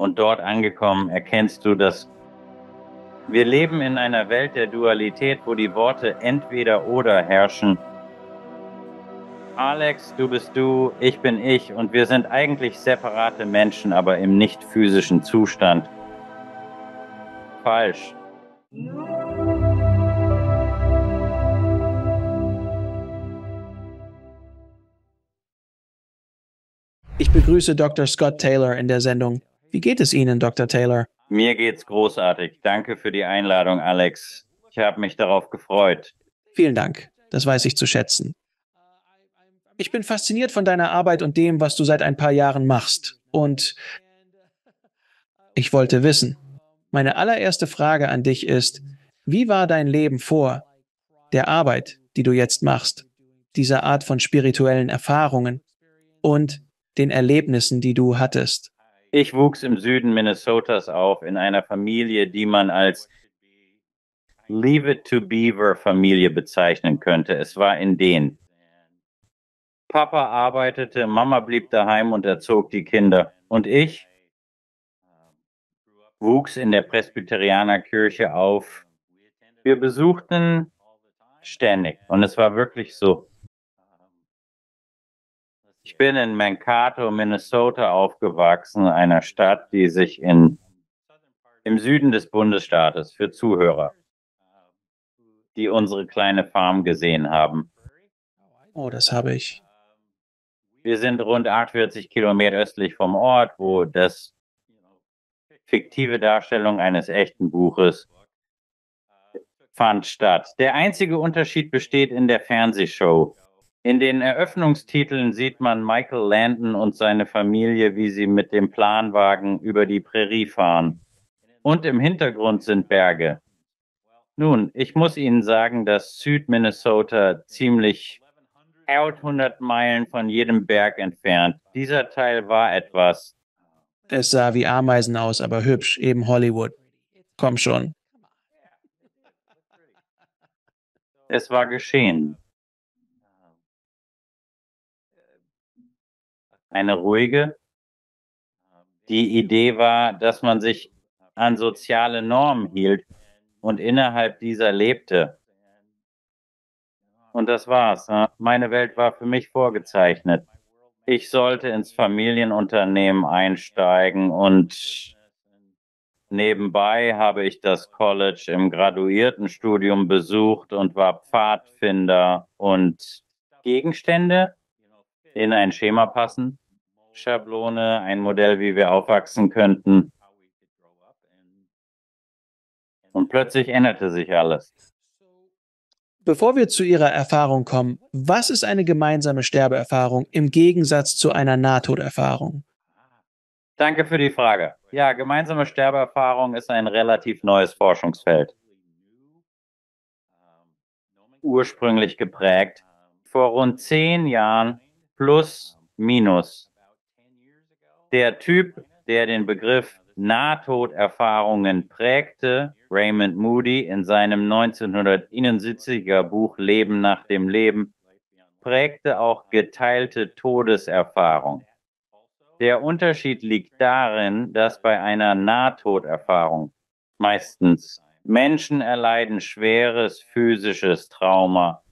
Und dort angekommen erkennst du, dass wir leben in einer Welt der Dualität, wo die Worte entweder oder herrschen. Alex, du bist du, ich bin ich und wir sind eigentlich separate Menschen, aber im nicht physischen Zustand. Falsch. Ich begrüße Dr. Scott Taylor in der Sendung. Wie geht es Ihnen, Dr. Taylor? Mir geht's großartig. Danke für die Einladung, Alex. Ich habe mich darauf gefreut. Vielen Dank. Das weiß ich zu schätzen. Ich bin fasziniert von deiner Arbeit und dem, was du seit ein paar Jahren machst. Und ich wollte wissen, meine allererste Frage an dich ist, wie war dein Leben vor der Arbeit, die du jetzt machst, dieser Art von spirituellen Erfahrungen und den Erlebnissen, die du hattest? Ich wuchs im Süden Minnesotas auf, in einer Familie, die man als Leave-it-to-Beaver-Familie bezeichnen könnte. Es war indien. Papa arbeitete, Mama blieb daheim und erzog die Kinder. Und ich wuchs in der Presbyterianerkirche auf. Wir besuchten ständig und es war wirklich so. Ich bin in Mankato, Minnesota aufgewachsen, einer Stadt, die sich im Süden des Bundesstaates, für Zuhörer, die unsere kleine Farm gesehen haben. Oh, das habe ich. Wir sind rund 48 Kilometer östlich vom Ort, wo das fiktive Darstellung eines echten Buches fand statt. Der einzige Unterschied besteht in der Fernsehshow. In den Eröffnungstiteln sieht man Michael Landon und seine Familie, wie sie mit dem Planwagen über die Prärie fahren. Und im Hintergrund sind Berge. Nun, ich muss Ihnen sagen, dass Süd-Minnesota ziemlich 100 Meilen von jedem Berg entfernt. Dieser Teil war etwas. Es sah wie Ameisen aus, aber hübsch, eben Hollywood. Komm schon. Es war geschehen. Eine ruhige. Die Idee war, dass man sich an soziale Normen hielt und innerhalb dieser lebte. Und das war's. Meine Welt war für mich vorgezeichnet. Ich sollte ins Familienunternehmen einsteigen und nebenbei habe ich das College im Graduiertenstudium besucht und war Pfadfinder und Gegenstände in ein Schema passen. Schablone, ein Modell, wie wir aufwachsen könnten. Und plötzlich änderte sich alles. Bevor wir zu Ihrer Erfahrung kommen, was ist eine gemeinsame Sterbeerfahrung im Gegensatz zu einer Nahtoderfahrung? Danke für die Frage. Ja, gemeinsame Sterbeerfahrung ist ein relativ neues Forschungsfeld. Ursprünglich geprägt. Vor rund 10 Jahren plus minus. Der Typ, der den Begriff Nahtoderfahrungen prägte, Raymond Moody, in seinem 1971er Buch Leben nach dem Leben, prägte auch geteilte Todeserfahrung. Der Unterschied liegt darin, dass bei einer Nahtoderfahrung meistens Menschen erleiden schweres physisches Trauma,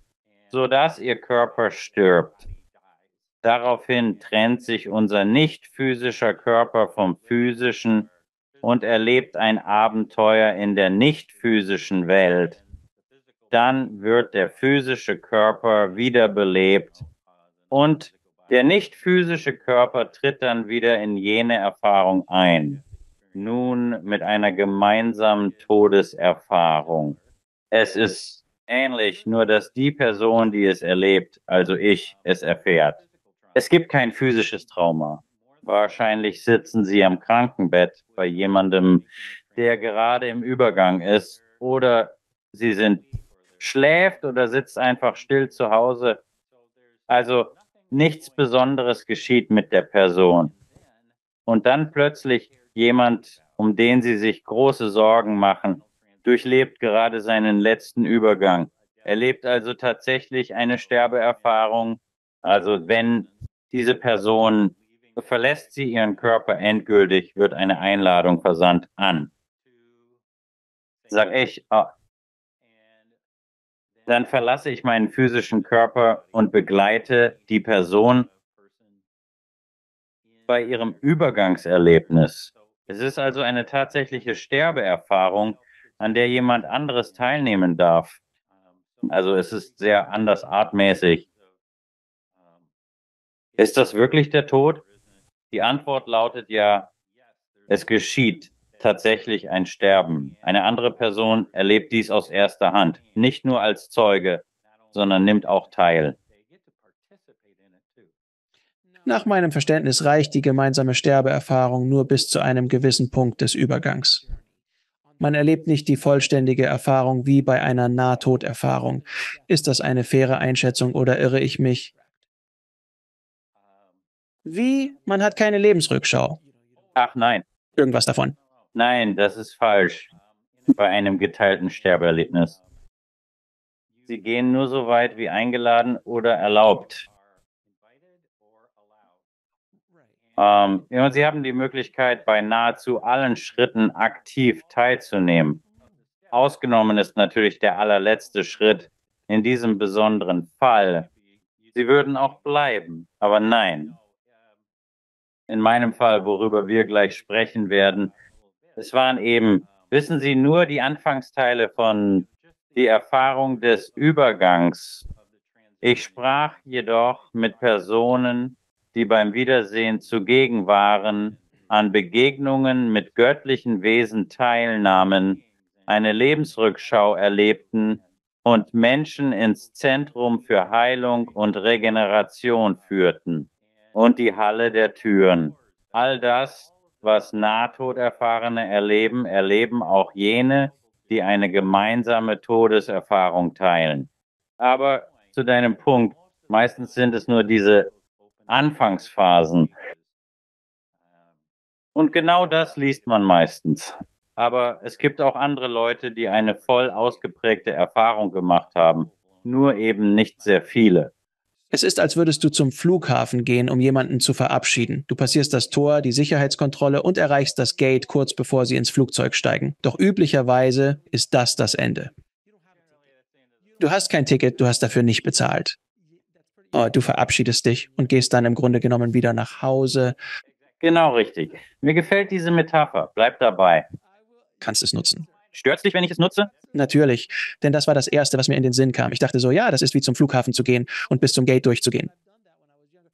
sodass ihr Körper stirbt. Daraufhin trennt sich unser nicht physischer Körper vom physischen und erlebt ein Abenteuer in der nicht physischen Welt. Dann wird der physische Körper wiederbelebt und der nicht physische Körper tritt dann wieder in jene Erfahrung ein. Nun mit einer gemeinsamen Todeserfahrung. Es ist ähnlich, nur dass die Person, die es erlebt, also ich, es erfährt. Es gibt kein physisches Trauma. Wahrscheinlich sitzen Sie am Krankenbett bei jemandem, der gerade im Übergang ist. Oder Sie sind schläft oder sitzt einfach still zu Hause. Also nichts Besonderes geschieht mit der Person. Und dann plötzlich jemand, um den Sie sich große Sorgen machen, durchlebt gerade seinen letzten Übergang. Er lebt also tatsächlich eine Sterbeerfahrung. Also wenn diese Person Verlässt sie ihren Körper endgültig, wird eine Einladung versandt an. Sag ich, dann verlasse ich meinen physischen Körper und begleite die Person bei ihrem Übergangserlebnis. Es ist also eine tatsächliche Sterbeerfahrung, an der jemand anderes teilnehmen darf. Also es ist sehr andersartmäßig. Ist das wirklich der Tod? Die Antwort lautet ja, es geschieht tatsächlich ein Sterben. Eine andere Person erlebt dies aus erster Hand, nicht nur als Zeuge, sondern nimmt auch teil. Nach meinem Verständnis reicht die gemeinsame Sterbeerfahrung nur bis zu einem gewissen Punkt des Übergangs. Man erlebt nicht die vollständige Erfahrung wie bei einer Nahtoderfahrung. Ist das eine faire Einschätzung oder irre ich mich? Wie? Man hat keine Lebensrückschau. Ach nein. Irgendwas davon. Nein, das ist falsch. Bei einem geteilten Sterbeerlebnis. Sie gehen nur so weit wie eingeladen oder erlaubt. Und Sie haben die Möglichkeit, bei nahezu allen Schritten aktiv teilzunehmen. Ausgenommen ist natürlich der allerletzte Schritt in diesem besonderen Fall. Sie würden auch bleiben, aber nein. In meinem Fall, worüber wir gleich sprechen werden, es waren eben, wissen Sie, nur die Anfangsteile von die Erfahrung des Übergangs. Ich sprach jedoch mit Personen, die beim Wiedersehen zugegen waren, an Begegnungen mit göttlichen Wesen teilnahmen, eine Lebensrückschau erlebten und Menschen ins Zentrum für Heilung und Regeneration führten und die Halle der Türen. All das, was Nahtoderfahrene erleben, erleben auch jene, die eine gemeinsame Todeserfahrung teilen. Aber zu deinem Punkt, meistens sind es nur diese Anfangsphasen. Und genau das liest man meistens. Aber es gibt auch andere Leute, die eine voll ausgeprägte Erfahrung gemacht haben, nur eben nicht sehr viele. Es ist, als würdest du zum Flughafen gehen, um jemanden zu verabschieden. Du passierst das Tor, die Sicherheitskontrolle und erreichst das Gate kurz bevor sie ins Flugzeug steigen. Doch üblicherweise ist das das Ende. Du hast kein Ticket, du hast dafür nicht bezahlt. Oh, du verabschiedest dich und gehst dann im Grunde genommen wieder nach Hause. Genau richtig. Mir gefällt diese Metapher. Bleib dabei. Kannst es nutzen. Stört es dich, wenn ich es nutze? Natürlich, denn das war das Erste, was mir in den Sinn kam. Ich dachte so, ja, das ist wie zum Flughafen zu gehen und bis zum Gate durchzugehen.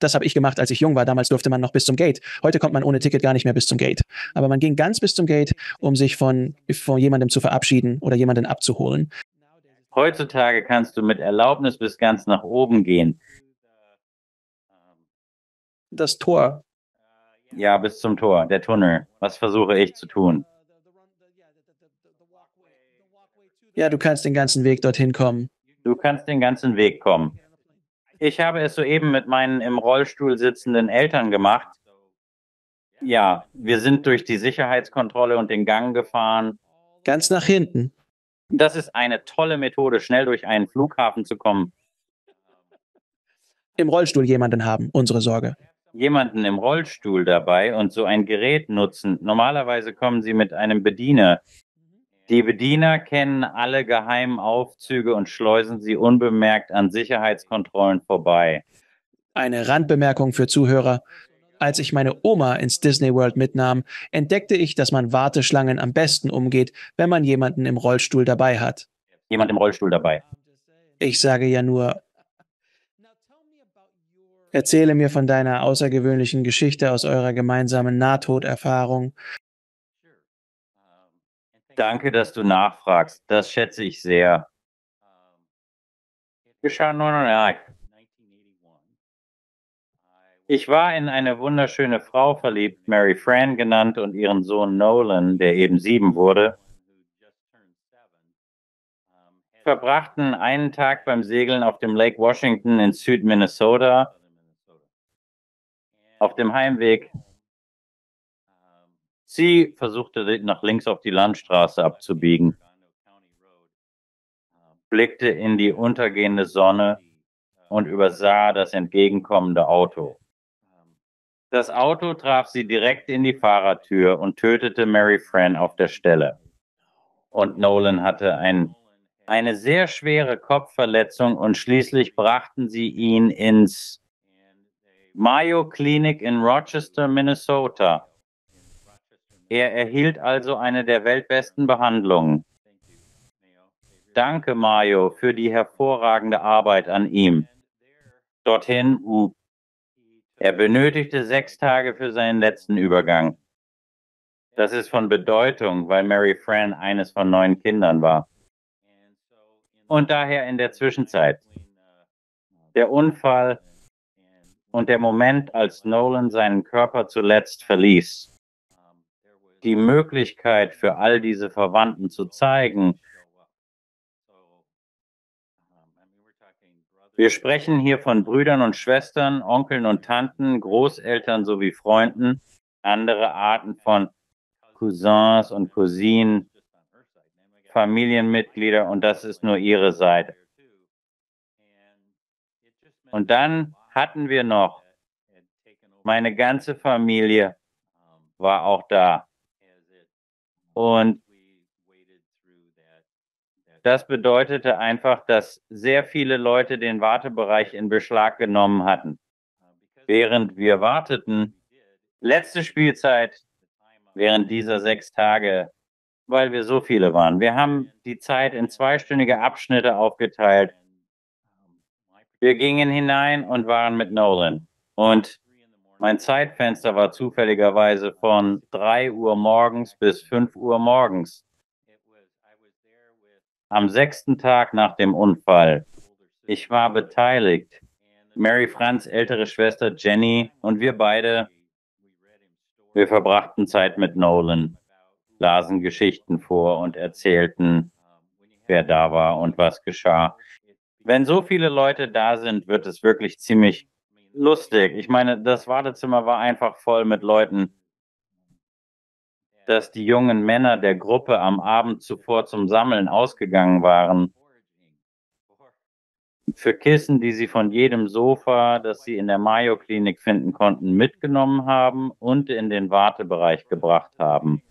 Das habe ich gemacht, als ich jung war. Damals durfte man noch bis zum Gate. Heute kommt man ohne Ticket gar nicht mehr bis zum Gate. Aber man ging ganz bis zum Gate, um sich von jemandem zu verabschieden oder jemanden abzuholen. Heutzutage kannst du mit Erlaubnis bis ganz nach oben gehen. Das Tor. Ja, bis zum Tor, der Tunnel. Was versuche ich zu tun? Ja, du kannst den ganzen Weg dorthin kommen. Du kannst den ganzen Weg kommen. Ich habe es soeben mit meinen im Rollstuhl sitzenden Eltern gemacht. Ja, wir sind durch die Sicherheitskontrolle und den Gang gefahren. Ganz nach hinten. Das ist eine tolle Methode, schnell durch einen Flughafen zu kommen. Im Rollstuhl jemanden haben, unsere Sorge. Jemanden im Rollstuhl dabei und so ein Gerät nutzen. Normalerweise kommen sie mit einem Bediener. Die Bediener kennen alle geheimen Aufzüge und schleusen sie unbemerkt an Sicherheitskontrollen vorbei. Eine Randbemerkung für Zuhörer. Als ich meine Oma ins Disney World mitnahm, entdeckte ich, dass man Warteschlangen am besten umgeht, wenn man jemanden im Rollstuhl dabei hat. Jemand im Rollstuhl dabei. Ich sage ja nur, erzähle mir von deiner außergewöhnlichen Geschichte aus eurer gemeinsamen Nahtoderfahrung. Danke, dass du nachfragst. Das schätze ich sehr. Ich war in eine wunderschöne Frau verliebt, Mary Fran genannt, und ihren Sohn Nolan, der eben 7 wurde, verbrachten einen Tag beim Segeln auf dem Lake Washington in Süd-Minnesota. Auf dem Heimweg. Sie versuchte, nach links auf die Landstraße abzubiegen, blickte in die untergehende Sonne und übersah das entgegenkommende Auto. Das Auto traf sie direkt in die Fahrertür und tötete Mary Fran auf der Stelle. Und Nolan hatte eine sehr schwere Kopfverletzung und schließlich brachten sie ihn ins Mayo Clinic in Rochester, Minnesota. Er erhielt also eine der weltbesten Behandlungen. Danke, Mayo, für die hervorragende Arbeit an ihm. Dorthin, er benötigte 6 Tage für seinen letzten Übergang. Das ist von Bedeutung, weil Mary Fran eines von 9 Kindern war. Und daher in der Zwischenzeit. Der Unfall und der Moment, als Nolan seinen Körper zuletzt verließ. Die Möglichkeit für all diese Verwandten zu zeigen. Wir sprechen hier von Brüdern und Schwestern, Onkeln und Tanten, Großeltern sowie Freunden, andere Arten von Cousins und Cousinen, Familienmitglieder, und das ist nur ihre Seite. Und dann hatten wir noch, meine ganze Familie war auch da. Und das bedeutete einfach, dass sehr viele Leute den Wartebereich in Beschlag genommen hatten. Während wir warteten, letzte Spielzeit während dieser 6 Tage, weil wir so viele waren. Wir haben die Zeit in 2-stündige Abschnitte aufgeteilt. Wir gingen hinein und waren mit Nolan. Und mein Zeitfenster war zufälligerweise von 3 Uhr morgens bis 5 Uhr morgens. Am 6. Tag nach dem Unfall. Ich war beteiligt. Mary Frans ältere Schwester Jenny und wir beide, wir verbrachten Zeit mit Nolan, lasen Geschichten vor und erzählten, wer da war und was geschah. Wenn so viele Leute da sind, wird es wirklich ziemlich lustig. Ich meine, das Wartezimmer war einfach voll mit Leuten, dass die jungen Männer der Gruppe am Abend zuvor zum Sammeln ausgegangen waren. Für Kissen, die sie von jedem Sofa, das sie in der Mayo Klinik finden konnten, mitgenommen haben und in den Wartebereich gebracht haben.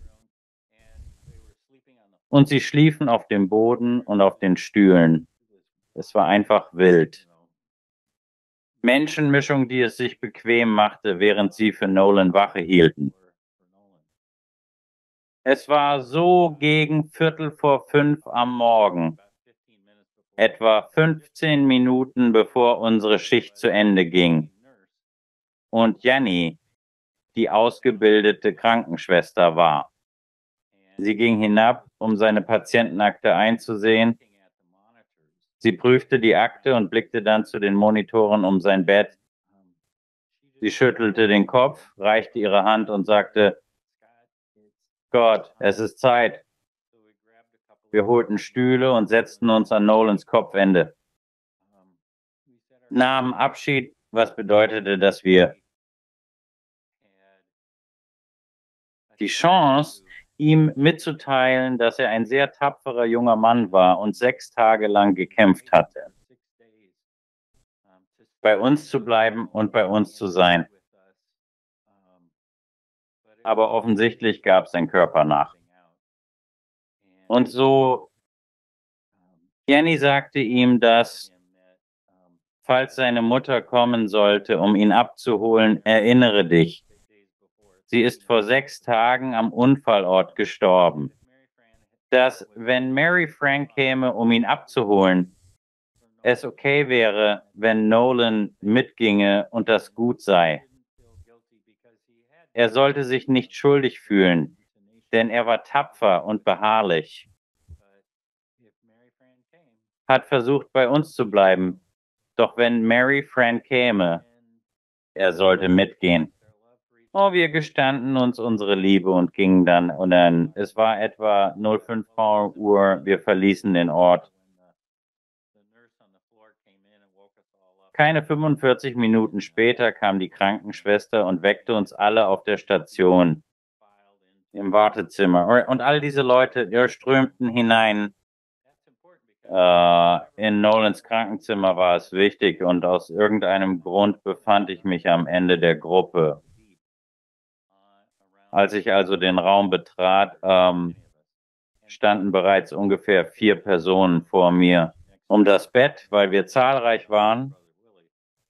Und sie schliefen auf dem Boden und auf den Stühlen. Es war einfach wild. Menschenmischung, die es sich bequem machte, während sie für Nolan Wache hielten. Es war so gegen 4:45 am Morgen, etwa 15 Minuten bevor unsere Schicht zu Ende ging. Und Jenny, die ausgebildete Krankenschwester war. Sie ging hinab, um seine Patientenakte einzusehen. Sie prüfte die Akte und blickte dann zu den Monitoren um sein Bett. Sie schüttelte den Kopf, reichte ihre Hand und sagte, Gott, es ist Zeit. Wir holten Stühle und setzten uns an Nolans Kopfende. Nahmen Abschied, was bedeutete, dass wir die Chance, ihm mitzuteilen, dass er ein sehr tapferer junger Mann war und 6 Tage lang gekämpft hatte, bei uns zu bleiben und bei uns zu sein. Aber offensichtlich gab sein Körper nach. Und so, Jenny sagte ihm, dass, falls seine Mutter kommen sollte, um ihn abzuholen, erinnere dich. Sie ist vor 6 Tagen am Unfallort gestorben. Dass, wenn Mary Fran käme, um ihn abzuholen, es okay wäre, wenn Nolan mitginge und das gut sei. Er sollte sich nicht schuldig fühlen, denn er war tapfer und beharrlich. Hat versucht, bei uns zu bleiben. Doch wenn Mary Fran käme, er sollte mitgehen. Oh, wir gestanden uns unsere Liebe und gingen dann. Und dann, es war etwa 05 Uhr, wir verließen den Ort. Keine 45 Minuten später kam die Krankenschwester und weckte uns alle auf der Station, im Wartezimmer. Und all diese Leute strömten hinein. In Nolans Krankenzimmer war es wichtig und aus irgendeinem Grund befand ich mich am Ende der Gruppe. Als ich also den Raum betrat, standen bereits ungefähr 4 Personen vor mir um das Bett, weil wir zahlreich waren.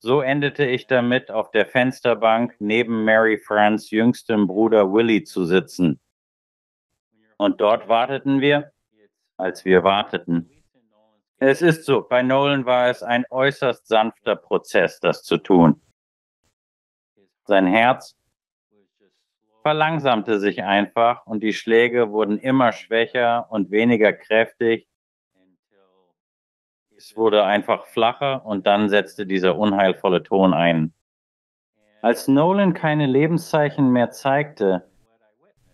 So endete ich damit, auf der Fensterbank neben Mary Frans jüngstem Bruder Willy zu sitzen. Und dort warteten wir, als wir warteten. Es ist so, bei Nolan war es ein äußerst sanfter Prozess, das zu tun. Sein Herz verlangsamte sich einfach und die Schläge wurden immer schwächer und weniger kräftig. Es wurde einfach flacher und dann setzte dieser unheilvolle Ton ein. Als Nolan keine Lebenszeichen mehr zeigte,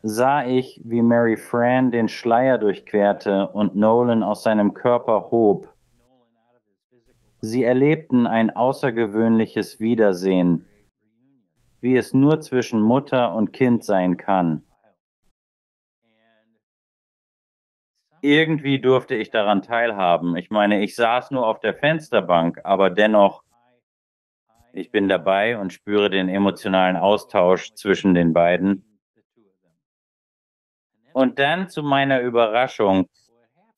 sah ich, wie Mary Fran den Schleier durchquerte und Nolan aus seinem Körper hob. Sie erlebten ein außergewöhnliches Wiedersehen, wie es nur zwischen Mutter und Kind sein kann. Irgendwie durfte ich daran teilhaben. Ich meine, ich saß nur auf der Fensterbank, aber dennoch, ich bin dabei und spüre den emotionalen Austausch zwischen den beiden. Und dann zu meiner Überraschung,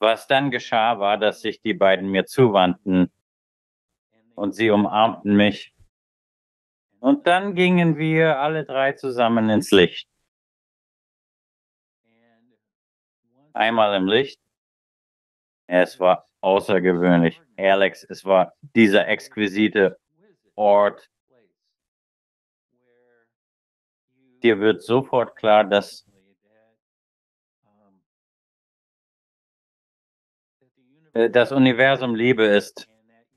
was dann geschah, war, dass sich die beiden mir zuwandten und sie umarmten mich. Und dann gingen wir alle 3 zusammen ins Licht. Einmal im Licht. Es war außergewöhnlich. Alex, es war dieser exquisite Ort. Dir wird sofort klar, dass das Universum Liebe ist.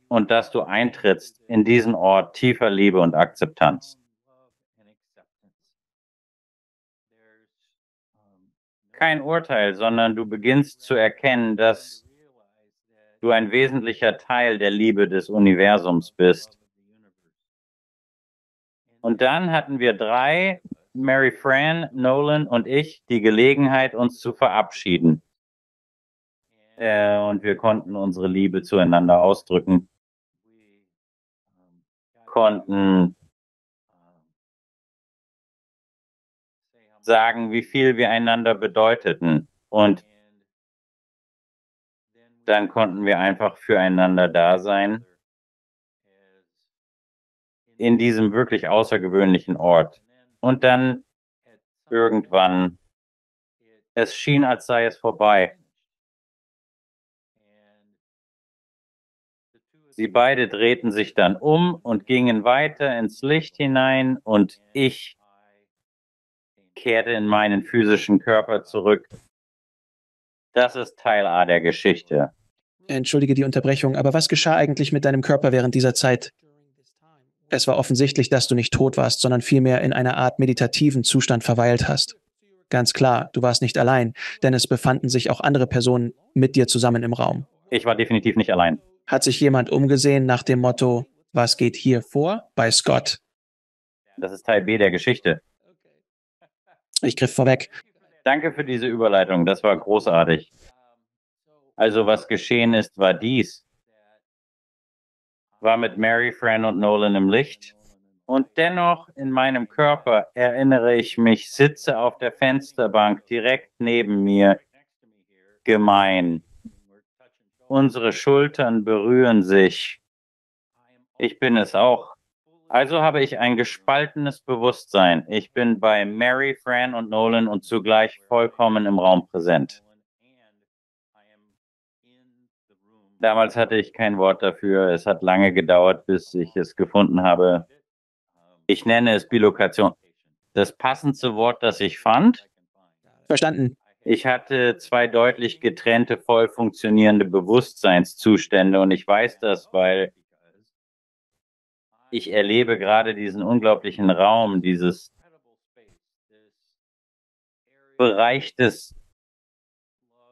Und dass du eintrittst in diesen Ort tiefer Liebe und Akzeptanz. Kein Urteil, sondern du beginnst zu erkennen, dass du ein wesentlicher Teil der Liebe des Universums bist. Und dann hatten wir 3, Mary Fran, Nolan und ich, die Gelegenheit, uns zu verabschieden. Und wir konnten unsere Liebe zueinander ausdrücken. Konnten sagen, wie viel wir einander bedeuteten. Und dann konnten wir einfach füreinander da sein. In diesem wirklich außergewöhnlichen Ort. Und dann irgendwann, es schien, als sei es vorbei. Sie beide drehten sich dann um und gingen weiter ins Licht hinein und ich kehrte in meinen physischen Körper zurück. Das ist Teil A der Geschichte. Entschuldige die Unterbrechung, aber was geschah eigentlich mit deinem Körper während dieser Zeit? Es war offensichtlich, dass du nicht tot warst, sondern vielmehr in einer Art meditativen Zustand verweilt hast. Ganz klar, du warst nicht allein, denn es befanden sich auch andere Personen mit dir zusammen im Raum. Ich war definitiv nicht allein. Hat sich jemand umgesehen nach dem Motto, was geht hier vor bei Scott? Das ist Teil B der Geschichte. Ich griff vorweg. Danke für diese Überleitung, das war großartig. Also was geschehen ist, war dies. War mit Mary, Fran und Nolan im Licht. Und dennoch in meinem Körper erinnere ich mich, sitze auf der Fensterbank direkt neben mir, gemein. Unsere Schultern berühren sich. Ich bin es auch. Also habe ich ein gespaltenes Bewusstsein. Ich bin bei Mary, Fran und Nolan und zugleich vollkommen im Raum präsent. Damals hatte ich kein Wort dafür. Es hat lange gedauert, bis ich es gefunden habe. Ich nenne es Bilokation. Das passendste Wort, das ich fand. Verstanden. Ich hatte 2 deutlich getrennte, voll funktionierende Bewusstseinszustände und ich weiß das, weil ich erlebe gerade diesen unglaublichen Raum, dieses Bereich des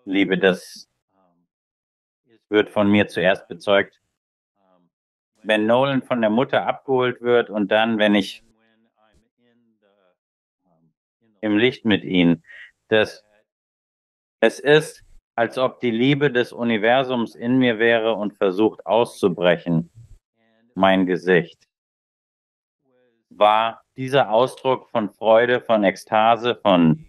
Liebe, das wird von mir zuerst bezeugt. Wenn Nolan von der Mutter abgeholt wird und dann, wenn ich im Licht mit ihm, es ist, als ob die Liebe des Universums in mir wäre und versucht auszubrechen. Mein Gesicht war dieser Ausdruck von Freude, von Ekstase, von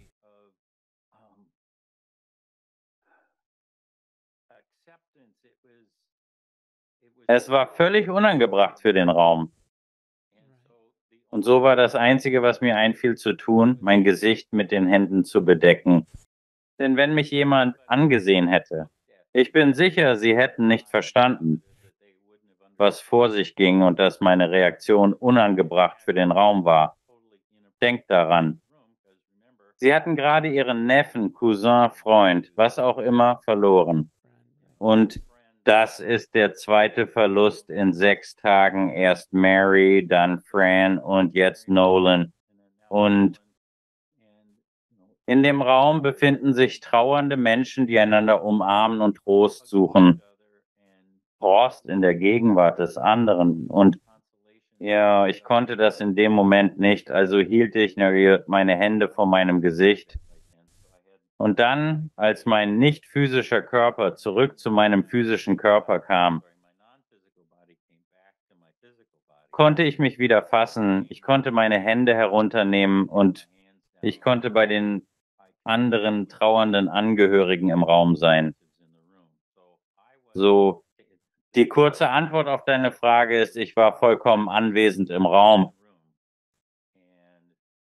es war völlig unangebracht für den Raum. Und so war das Einzige, was mir einfiel zu tun, mein Gesicht mit den Händen zu bedecken. Denn wenn mich jemand angesehen hätte, ich bin sicher, sie hätten nicht verstanden, was vor sich ging und dass meine Reaktion unangebracht für den Raum war. Denkt daran. Sie hatten gerade ihren Neffen, Cousin, Freund, was auch immer, verloren. Und das ist der zweite Verlust in 6 Tagen. Erst Mary, dann Fran und jetzt Nolan. Und in dem Raum befinden sich trauernde Menschen, die einander umarmen und Trost suchen. Trost in der Gegenwart des anderen. Und ja, ich konnte das in dem Moment nicht, also hielt ich meine Hände vor meinem Gesicht. Und dann, als mein nicht physischer Körper zurück zu meinem physischen Körper kam, konnte ich mich wieder fassen. Ich konnte meine Hände herunternehmen und ich konnte bei den anderen trauernden Angehörigen im Raum sein. So, die kurze Antwort auf deine Frage ist, ich war vollkommen anwesend im Raum.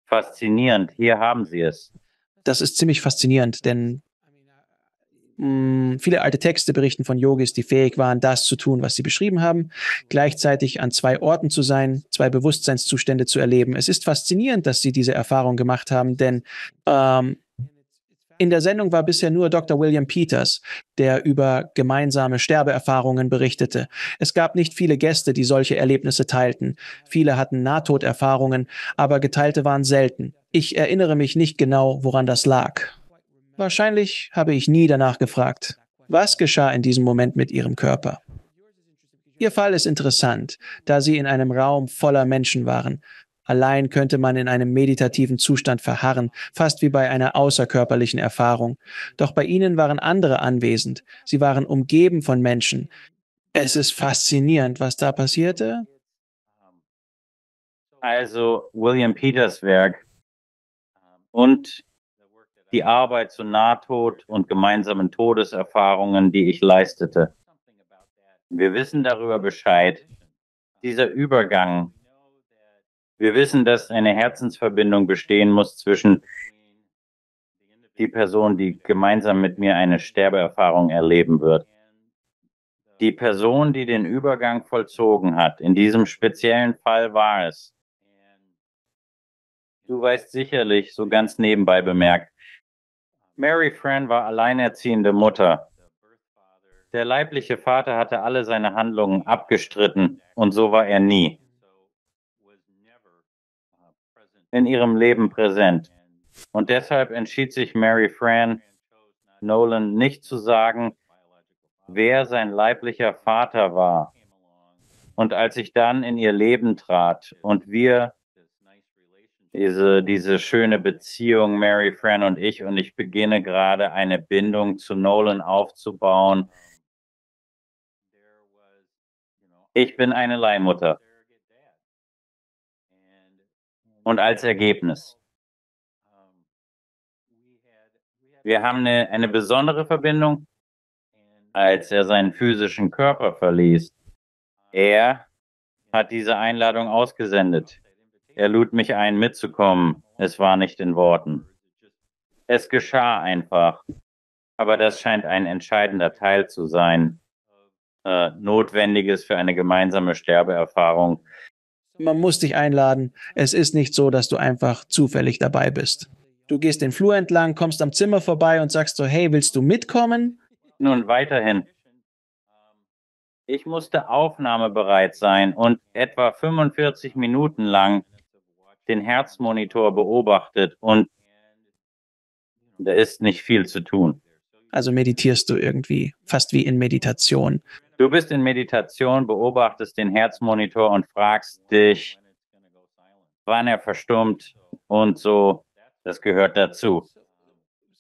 Faszinierend, hier haben sie es. Das ist ziemlich faszinierend, denn viele alte Texte berichten von Yogis, die fähig waren, das zu tun, was sie beschrieben haben, gleichzeitig an 2 Orten zu sein, 2 Bewusstseinszustände zu erleben. Es ist faszinierend, dass sie diese Erfahrung gemacht haben, denn in der Sendung war bisher nur Dr. William Peters, der über gemeinsame Sterbeerfahrungen berichtete. Es gab nicht viele Gäste, die solche Erlebnisse teilten. Viele hatten Nahtoderfahrungen, aber geteilte waren selten. Ich erinnere mich nicht genau, woran das lag. Wahrscheinlich habe ich nie danach gefragt, was geschah in diesem Moment mit Ihrem Körper? Ihr Fall ist interessant, da Sie in einem Raum voller Menschen waren. Allein könnte man in einem meditativen Zustand verharren, fast wie bei einer außerkörperlichen Erfahrung. Doch bei ihnen waren andere anwesend. Sie waren umgeben von Menschen. Es ist faszinierend, was da passierte. Also William Peters Werk und die Arbeit zu Nahtod- und gemeinsamen Todeserfahrungen, die ich leistete. Wir wissen darüber Bescheid. Dieser Übergang. Wir wissen, dass eine Herzensverbindung bestehen muss zwischen die Person, die gemeinsam mit mir eine Sterbeerfahrung erleben wird. Die Person, die den Übergang vollzogen hat, in diesem speziellen Fall war es. Du weißt sicherlich, so ganz nebenbei bemerkt, Mary Fran war alleinerziehende Mutter. Der leibliche Vater hatte alle seine Handlungen abgestritten und so war er nie in ihrem Leben präsent. Und deshalb entschied sich Mary Fran, Nolan nicht zu sagen, wer sein leiblicher Vater war. Und als ich dann in ihr Leben trat und wir diese schöne Beziehung, Mary Fran und ich beginne gerade eine Bindung zu Nolan aufzubauen. Ich bin eine Leihmutter. Und als Ergebnis. Wir haben eine besondere Verbindung, als er seinen physischen Körper verließ. Er hat diese Einladung ausgesendet. Er lud mich ein, mitzukommen. Es war nicht in Worten. Es geschah einfach. Aber das scheint ein entscheidender Teil zu sein. Notwendiges für eine gemeinsame Sterbeerfahrung. Man muss dich einladen. Es ist nicht so, dass du einfach zufällig dabei bist. Du gehst den Flur entlang, kommst am Zimmer vorbei und sagst so, hey, willst du mitkommen? Nun, weiterhin. Ich musste aufnahmebereit sein und etwa 45 Minuten lang den Herzmonitor beobachtet und da ist nicht viel zu tun. Also meditierst du irgendwie, fast wie in Meditation. Du bist in Meditation, beobachtest den Herzmonitor und fragst dich, wann er verstummt und so. Das gehört dazu.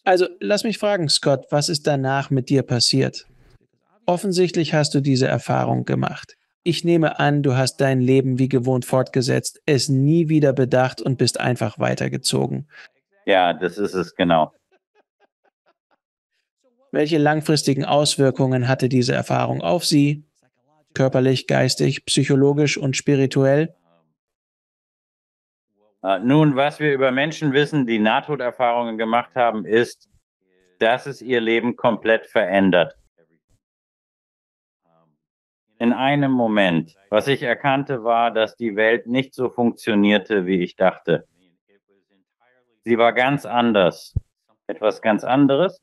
Also lass mich fragen, Scott, was ist danach mit dir passiert? Offensichtlich hast du diese Erfahrung gemacht. Ich nehme an, du hast dein Leben wie gewohnt fortgesetzt, es nie wieder bedacht und bist einfach weitergezogen. Ja, das ist es, genau. Welche langfristigen Auswirkungen hatte diese Erfahrung auf sie? Körperlich, geistig, psychologisch und spirituell? Nun, was wir über Menschen wissen, die Nahtoderfahrungen gemacht haben, ist, dass es ihr Leben komplett verändert. In einem Moment. Was ich erkannte, war, dass die Welt nicht so funktionierte, wie ich dachte. Sie war ganz anders. Etwas ganz anderes.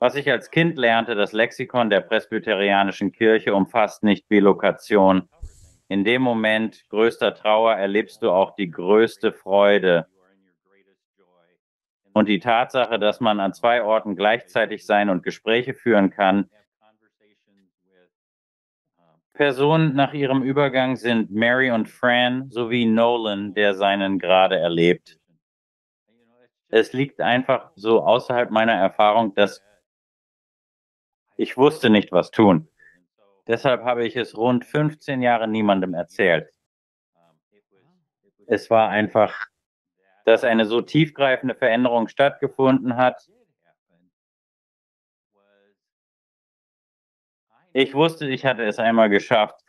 Was ich als Kind lernte, das Lexikon der presbyterianischen Kirche umfasst nicht Bilokation. In dem Moment größter Trauer erlebst du auch die größte Freude. Und die Tatsache, dass man an zwei Orten gleichzeitig sein und Gespräche führen kann. Personen nach ihrem Übergang sind Mary und Fran sowie Nolan, der seinen gerade erlebt. Es liegt einfach so außerhalb meiner Erfahrung, dass ich wusste nicht, was tun. Deshalb habe ich es rund 15 Jahre niemandem erzählt. Es war einfach, dass eine so tiefgreifende Veränderung stattgefunden hat. Ich wusste, ich hatte es einmal geschafft.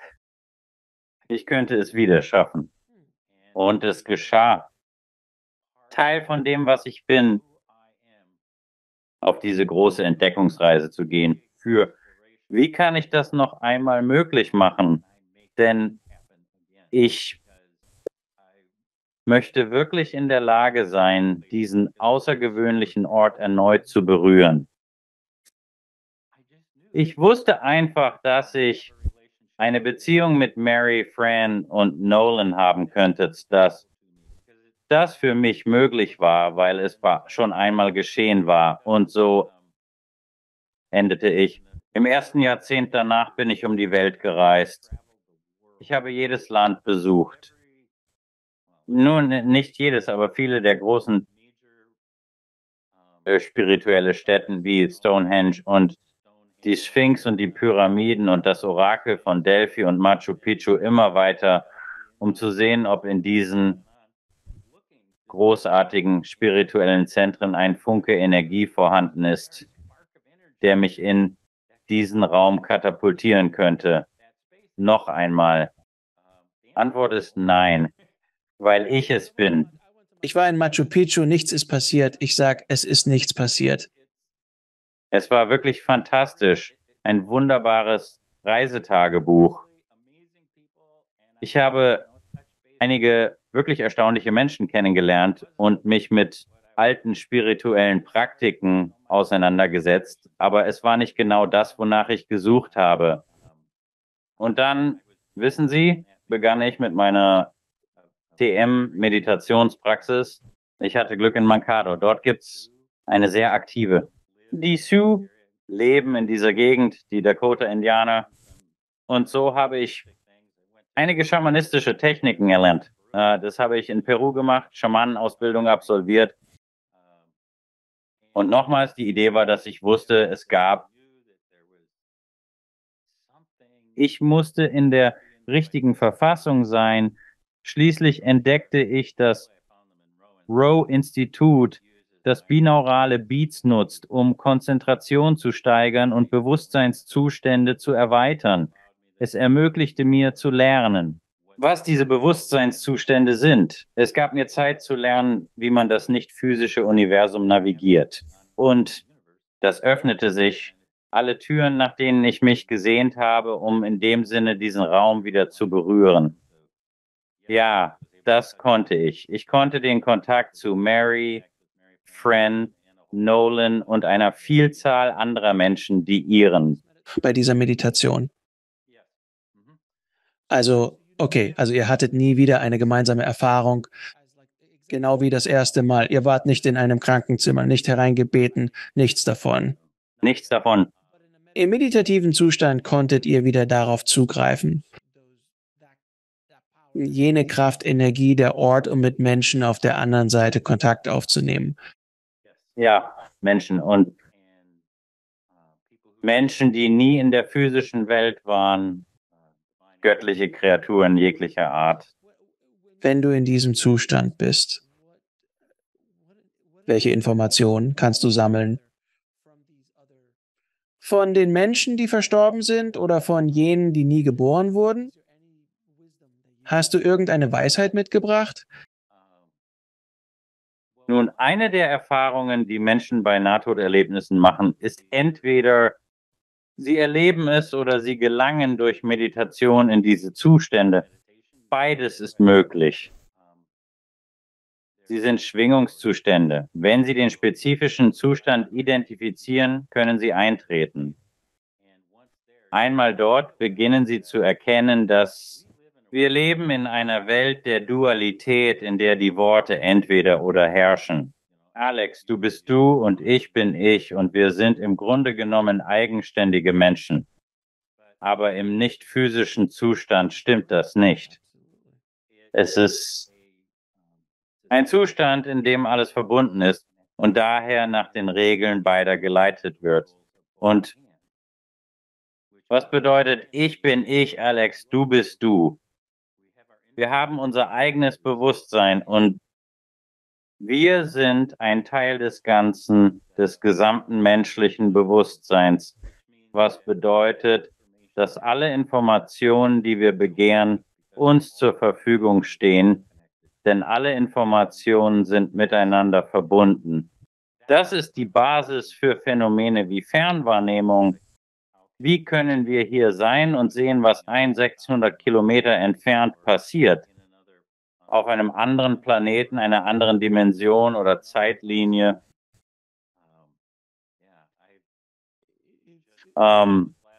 Ich könnte es wieder schaffen. Und es geschah. Teil von dem, was ich bin, auf diese große Entdeckungsreise zu gehen. Wie kann ich das noch einmal möglich machen? Denn ich möchte wirklich in der Lage sein, diesen außergewöhnlichen Ort erneut zu berühren. Ich wusste einfach, dass ich eine Beziehung mit Mary, Fran und Nolan haben könnte, dass das für mich möglich war, weil es schon einmal geschehen war. Und so endete ich. Im ersten Jahrzehnt danach bin ich um die Welt gereist. Ich habe jedes Land besucht. Nun, nicht jedes, aber viele der großen spirituellen Stätten wie Stonehenge und die Sphinx und die Pyramiden und das Orakel von Delphi und Machu Picchu immer weiter, um zu sehen, ob in diesen großartigen spirituellen Zentren ein Funke Energie vorhanden ist, der mich in diesen Raum katapultieren könnte. Noch einmal. Antwort ist nein, weil ich es bin. Ich war in Machu Picchu, nichts ist passiert. Ich sage, es ist nichts passiert. Es war wirklich fantastisch, ein wunderbares Reisetagebuch. Ich habe einige wirklich erstaunliche Menschen kennengelernt und mich mit alten spirituellen Praktiken auseinandergesetzt, aber es war nicht genau das, wonach ich gesucht habe. Und dann, wissen Sie, begann ich mit meiner TM-Meditationspraxis. Ich hatte Glück in Mankato. Dort gibt es eine sehr aktive. Die Sioux leben in dieser Gegend, die Dakota-Indianer. Und so habe ich einige schamanistische Techniken erlernt. Das habe ich in Peru gemacht, Schamanenausbildung absolviert. Und nochmals, die Idee war, dass ich wusste, es gab... Ich musste in der richtigen Verfassung sein. Schließlich entdeckte ich das Monroe Institute, das binaurale Beats nutzt, um Konzentration zu steigern und Bewusstseinszustände zu erweitern. Es ermöglichte mir zu lernen, was diese Bewusstseinszustände sind. Es gab mir Zeit zu lernen, wie man das nicht-physische Universum navigiert. Und das öffnete sich alle Türen, nach denen ich mich gesehnt habe, um in dem Sinne diesen Raum wieder zu berühren. Ja, das konnte ich. Ich konnte den Kontakt zu Mary, Fran, Nolan und einer Vielzahl anderer Menschen, die ihren. Bei dieser Meditation. Also, okay, also ihr hattet nie wieder eine gemeinsame Erfahrung, genau wie das erste Mal. Ihr wart nicht in einem Krankenzimmer, nicht hereingebeten, nichts davon. Nichts davon. Im meditativen Zustand konntet ihr wieder darauf zugreifen. Jene Kraft, Energie, der Ort, um mit Menschen auf der anderen Seite Kontakt aufzunehmen. Ja, Menschen und Menschen, die nie in der physischen Welt waren, göttliche Kreaturen jeglicher Art. Wenn du in diesem Zustand bist, welche Informationen kannst du sammeln? Von den Menschen, die verstorben sind, oder von jenen, die nie geboren wurden? Hast du irgendeine Weisheit mitgebracht? Nun, eine der Erfahrungen, die Menschen bei Nahtoderlebnissen machen, ist entweder sie erleben es oder sie gelangen durch Meditation in diese Zustände. Beides ist möglich. Sie sind Schwingungszustände. Wenn Sie den spezifischen Zustand identifizieren, können Sie eintreten. Einmal dort beginnen Sie zu erkennen, dass wir leben in einer Welt der Dualität, in der die Worte entweder oder herrschen. Alex, du bist du und ich bin ich und wir sind im Grunde genommen eigenständige Menschen. Aber im nicht physischen Zustand stimmt das nicht. Es ist ein Zustand, in dem alles verbunden ist und daher nach den Regeln beider geleitet wird. Und was bedeutet, ich bin ich, Alex, du bist du? Wir haben unser eigenes Bewusstsein und wir sind ein Teil des Ganzen, des gesamten menschlichen Bewusstseins, was bedeutet, dass alle Informationen, die wir begehren, uns zur Verfügung stehen, denn alle Informationen sind miteinander verbunden. Das ist die Basis für Phänomene wie Fernwahrnehmung. Wie können wir hier sein und sehen, was 1600 Kilometer entfernt passiert? Auf einem anderen Planeten, einer anderen Dimension oder Zeitlinie.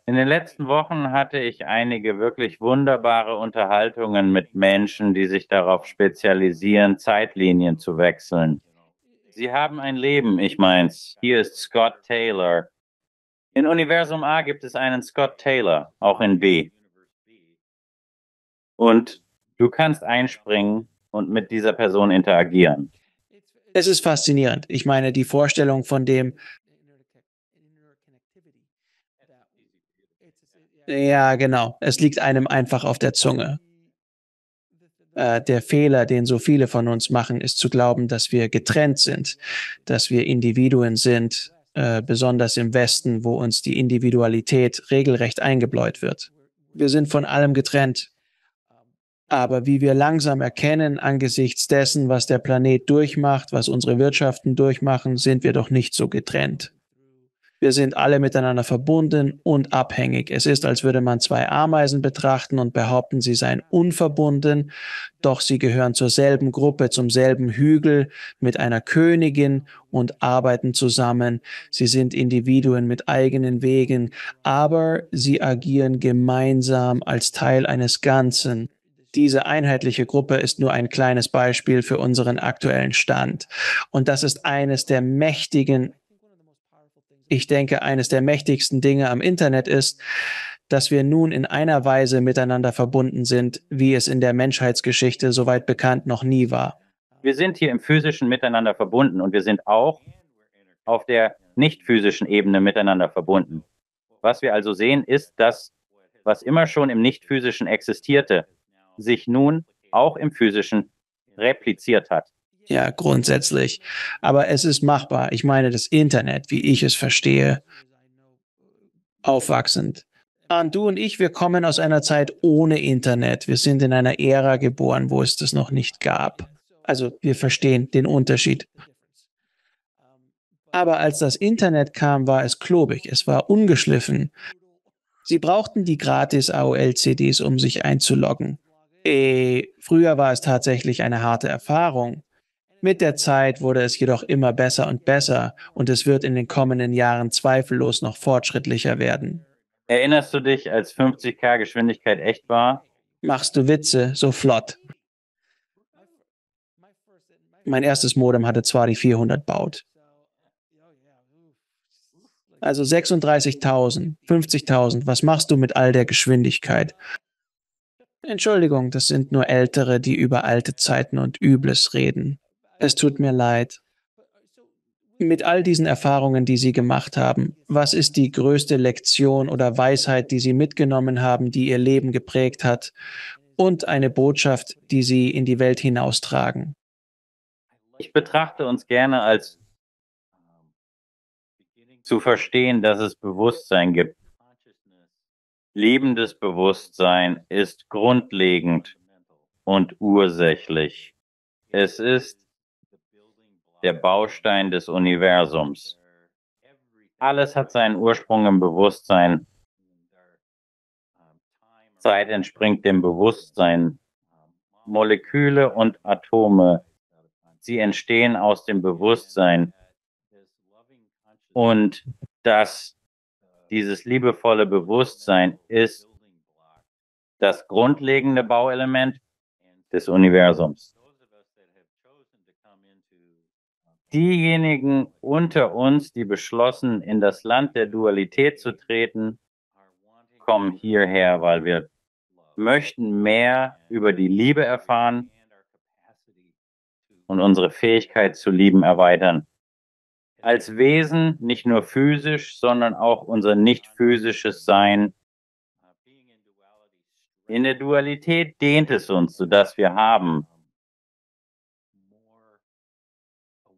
In den letzten Wochen hatte ich einige wirklich wunderbare Unterhaltungen mit Menschen, die sich darauf spezialisieren, Zeitlinien zu wechseln. Sie haben ein Leben, ich meins. Hier ist Scott Taylor. In Universum A gibt es einen Scott Taylor, auch in B. Und du kannst einspringen und mit dieser Person interagieren. Es ist faszinierend. Ich meine, die Vorstellung von dem... Ja, genau. Es liegt einem einfach auf der Zunge. Der Fehler, den so viele von uns machen, ist zu glauben, dass wir getrennt sind, dass wir Individuen sind, besonders im Westen, wo uns die Individualität regelrecht eingebläut wird. Wir sind von allem getrennt. Aber wie wir langsam erkennen, angesichts dessen, was der Planet durchmacht, was unsere Wirtschaften durchmachen, sind wir doch nicht so getrennt. Wir sind alle miteinander verbunden und abhängig. Es ist, als würde man zwei Ameisen betrachten und behaupten, sie seien unverbunden, doch sie gehören zur selben Gruppe, zum selben Hügel mit einer Königin und arbeiten zusammen. Sie sind Individuen mit eigenen Wegen, aber sie agieren gemeinsam als Teil eines Ganzen. Diese einheitliche Gruppe ist nur ein kleines Beispiel für unseren aktuellen Stand. Und das ist eines der mächtigen, ich denke, eines der mächtigsten Dinge am Internet ist, dass wir nun in einer Weise miteinander verbunden sind, wie es in der Menschheitsgeschichte soweit bekannt noch nie war. Wir sind hier im physischen miteinander verbunden und wir sind auch auf der nicht physischen Ebene miteinander verbunden. Was wir also sehen, ist, dass was immer schon im nicht physischen existierte, sich nun auch im physischen repliziert hat. Ja, grundsätzlich. Aber es ist machbar. Ich meine, das Internet, wie ich es verstehe, aufwachsend. Und du und ich, wir kommen aus einer Zeit ohne Internet. Wir sind in einer Ära geboren, wo es das noch nicht gab. Also wir verstehen den Unterschied. Aber als das Internet kam, war es klobig. Es war ungeschliffen. Sie brauchten die gratis AOL-CDs, um sich einzuloggen. Früher war es tatsächlich eine harte Erfahrung. Mit der Zeit wurde es jedoch immer besser und besser und es wird in den kommenden Jahren zweifellos noch fortschrittlicher werden. Erinnerst du dich, als 50K Geschwindigkeit echt war? Machst du Witze, so flott. Mein erstes Modem hatte zwar die 400 baud. Also 36.000, 50.000, was machst du mit all der Geschwindigkeit? Entschuldigung, das sind nur Ältere, die über alte Zeiten und Übles reden. Es tut mir leid. mit all diesen Erfahrungen, die Sie gemacht haben, was ist die größte Lektion oder Weisheit, die Sie mitgenommen haben, die Ihr Leben geprägt hat und eine Botschaft, die Sie in die Welt hinaustragen? Ich betrachte uns gerne als zu verstehen, dass es Bewusstsein gibt. Lebendes Bewusstsein ist grundlegend und ursächlich. Es ist der Baustein des Universums. Alles hat seinen Ursprung im Bewusstsein. Zeit entspringt dem Bewusstsein. Moleküle und Atome, sie entstehen aus dem Bewusstsein. Und dieses liebevolle Bewusstsein ist das grundlegende Bauelement des Universums. Diejenigen unter uns, die beschlossen, in das Land der Dualität zu treten, kommen hierher, weil wir möchten mehr über die Liebe erfahren und unsere Fähigkeit zu lieben erweitern. Als Wesen, nicht nur physisch, sondern auch unser nicht physisches Sein. In der Dualität dehnt es uns, sodass wir haben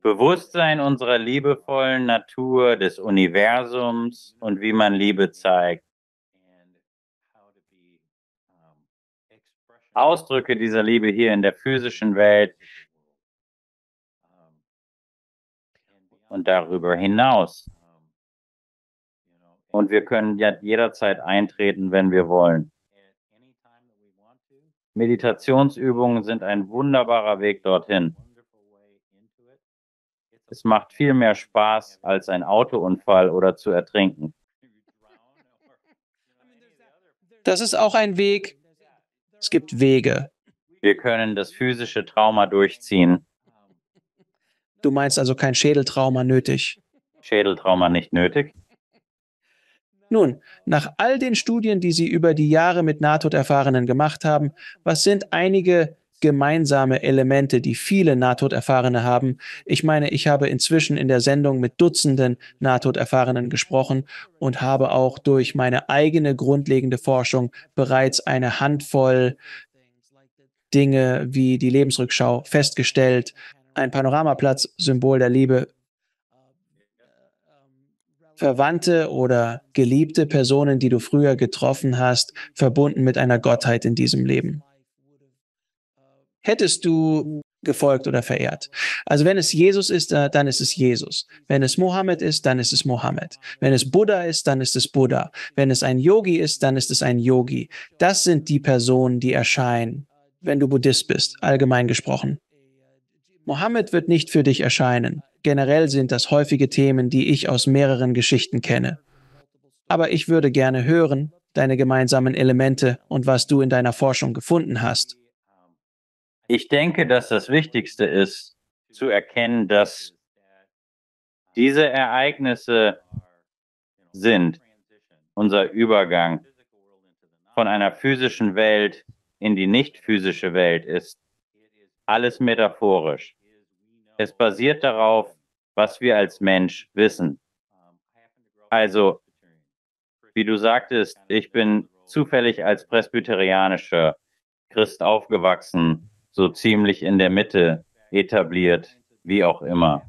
Bewusstsein unserer liebevollen Natur, des Universums und wie man Liebe zeigt. Ausdrücke dieser Liebe hier in der physischen Welt und darüber hinaus. Und wir können jederzeit eintreten, wenn wir wollen. Meditationsübungen sind ein wunderbarer Weg dorthin. Es macht viel mehr Spaß als ein Autounfall oder zu ertrinken. Das ist auch ein Weg. Es gibt Wege. Wir können das physische Trauma durchziehen. Du meinst also kein Schädeltrauma nötig? Schädeltrauma nicht nötig? Nun, nach all den Studien, die Sie über die Jahre mit Nahtoderfahrenen gemacht haben, was sind einige gemeinsame Elemente, die viele Nahtoderfahrene haben? Ich meine, ich habe inzwischen in der Sendung mit Dutzenden Nahtoderfahrenen gesprochen und habe auch durch meine eigene grundlegende Forschung bereits eine Handvoll Dinge wie die Lebensrückschau festgestellt, ein Panoramaplatz, Symbol der Liebe, Verwandte oder geliebte Personen, die du früher getroffen hast, verbunden mit einer Gottheit in diesem Leben. Hättest du gefolgt oder verehrt? Also wenn es Jesus ist, dann ist es Jesus. Wenn es Mohammed ist, dann ist es Mohammed. Wenn es Buddha ist, dann ist es Buddha. Wenn es ein Yogi ist, dann ist es ein Yogi. Das sind die Personen, die erscheinen, wenn du Buddhist bist, allgemein gesprochen. Mohammed wird nicht für dich erscheinen. Generell sind das häufige Themen, die ich aus mehreren Geschichten kenne. Aber ich würde gerne hören, deine gemeinsamen Elemente und was du in deiner Forschung gefunden hast. Ich denke, dass das Wichtigste ist, zu erkennen, dass diese Ereignisse sind unser Übergang von einer physischen Welt in die nicht physische Welt ist. Alles metaphorisch. Es basiert darauf, was wir als Mensch wissen. Also, wie du sagtest, ich bin zufällig als presbyterianischer Christ aufgewachsen, so ziemlich in der Mitte, etabliert, wie auch immer.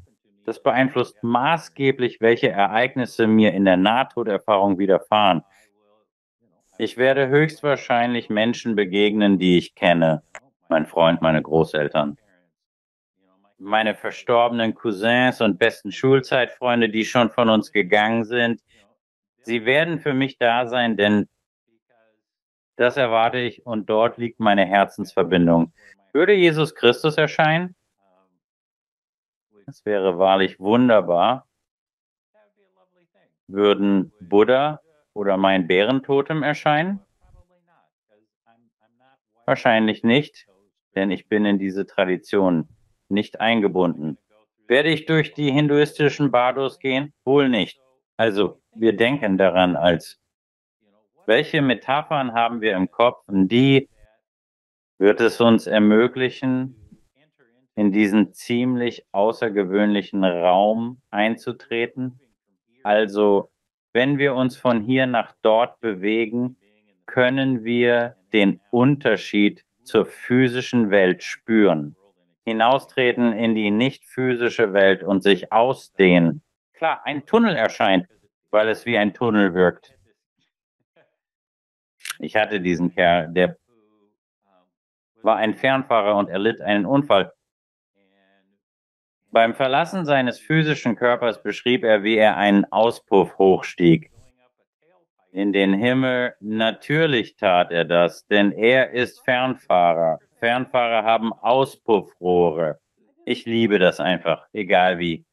Das beeinflusst maßgeblich, welche Ereignisse mir in der Nahtoderfahrung widerfahren. Ich werde höchstwahrscheinlich Menschen begegnen, die ich kenne. Mein Freund, meine Großeltern, meine verstorbenen Cousins und besten Schulzeitfreunde, die schon von uns gegangen sind. Sie werden für mich da sein, denn das erwarte ich und dort liegt meine Herzensverbindung. Würde Jesus Christus erscheinen? Das wäre wahrlich wunderbar. Würden Buddha oder mein Bärentotem erscheinen? Wahrscheinlich nicht, denn ich bin in diese Tradition nicht eingebunden. Werde ich durch die hinduistischen Bardos gehen? Wohl nicht. Also, wir denken daran als, welche Metaphern haben wir im Kopf, und die wird es uns ermöglichen, in diesen ziemlich außergewöhnlichen Raum einzutreten. Also, wenn wir uns von hier nach dort bewegen, können wir den Unterschied zur physischen Welt spüren. Hinaustreten in die nicht physische Welt und sich ausdehnen. Klar, ein Tunnel erscheint, weil es wie ein Tunnel wirkt. Ich hatte diesen Kerl, der war ein Fernfahrer und erlitt einen Unfall. Beim Verlassen seines physischen Körpers beschrieb er, wie er einen Auspuff hochstieg. In den Himmel, natürlich tat er das, denn er ist Fernfahrer. Fernfahrer haben Auspuffrohre. Ich liebe das einfach, egal wie.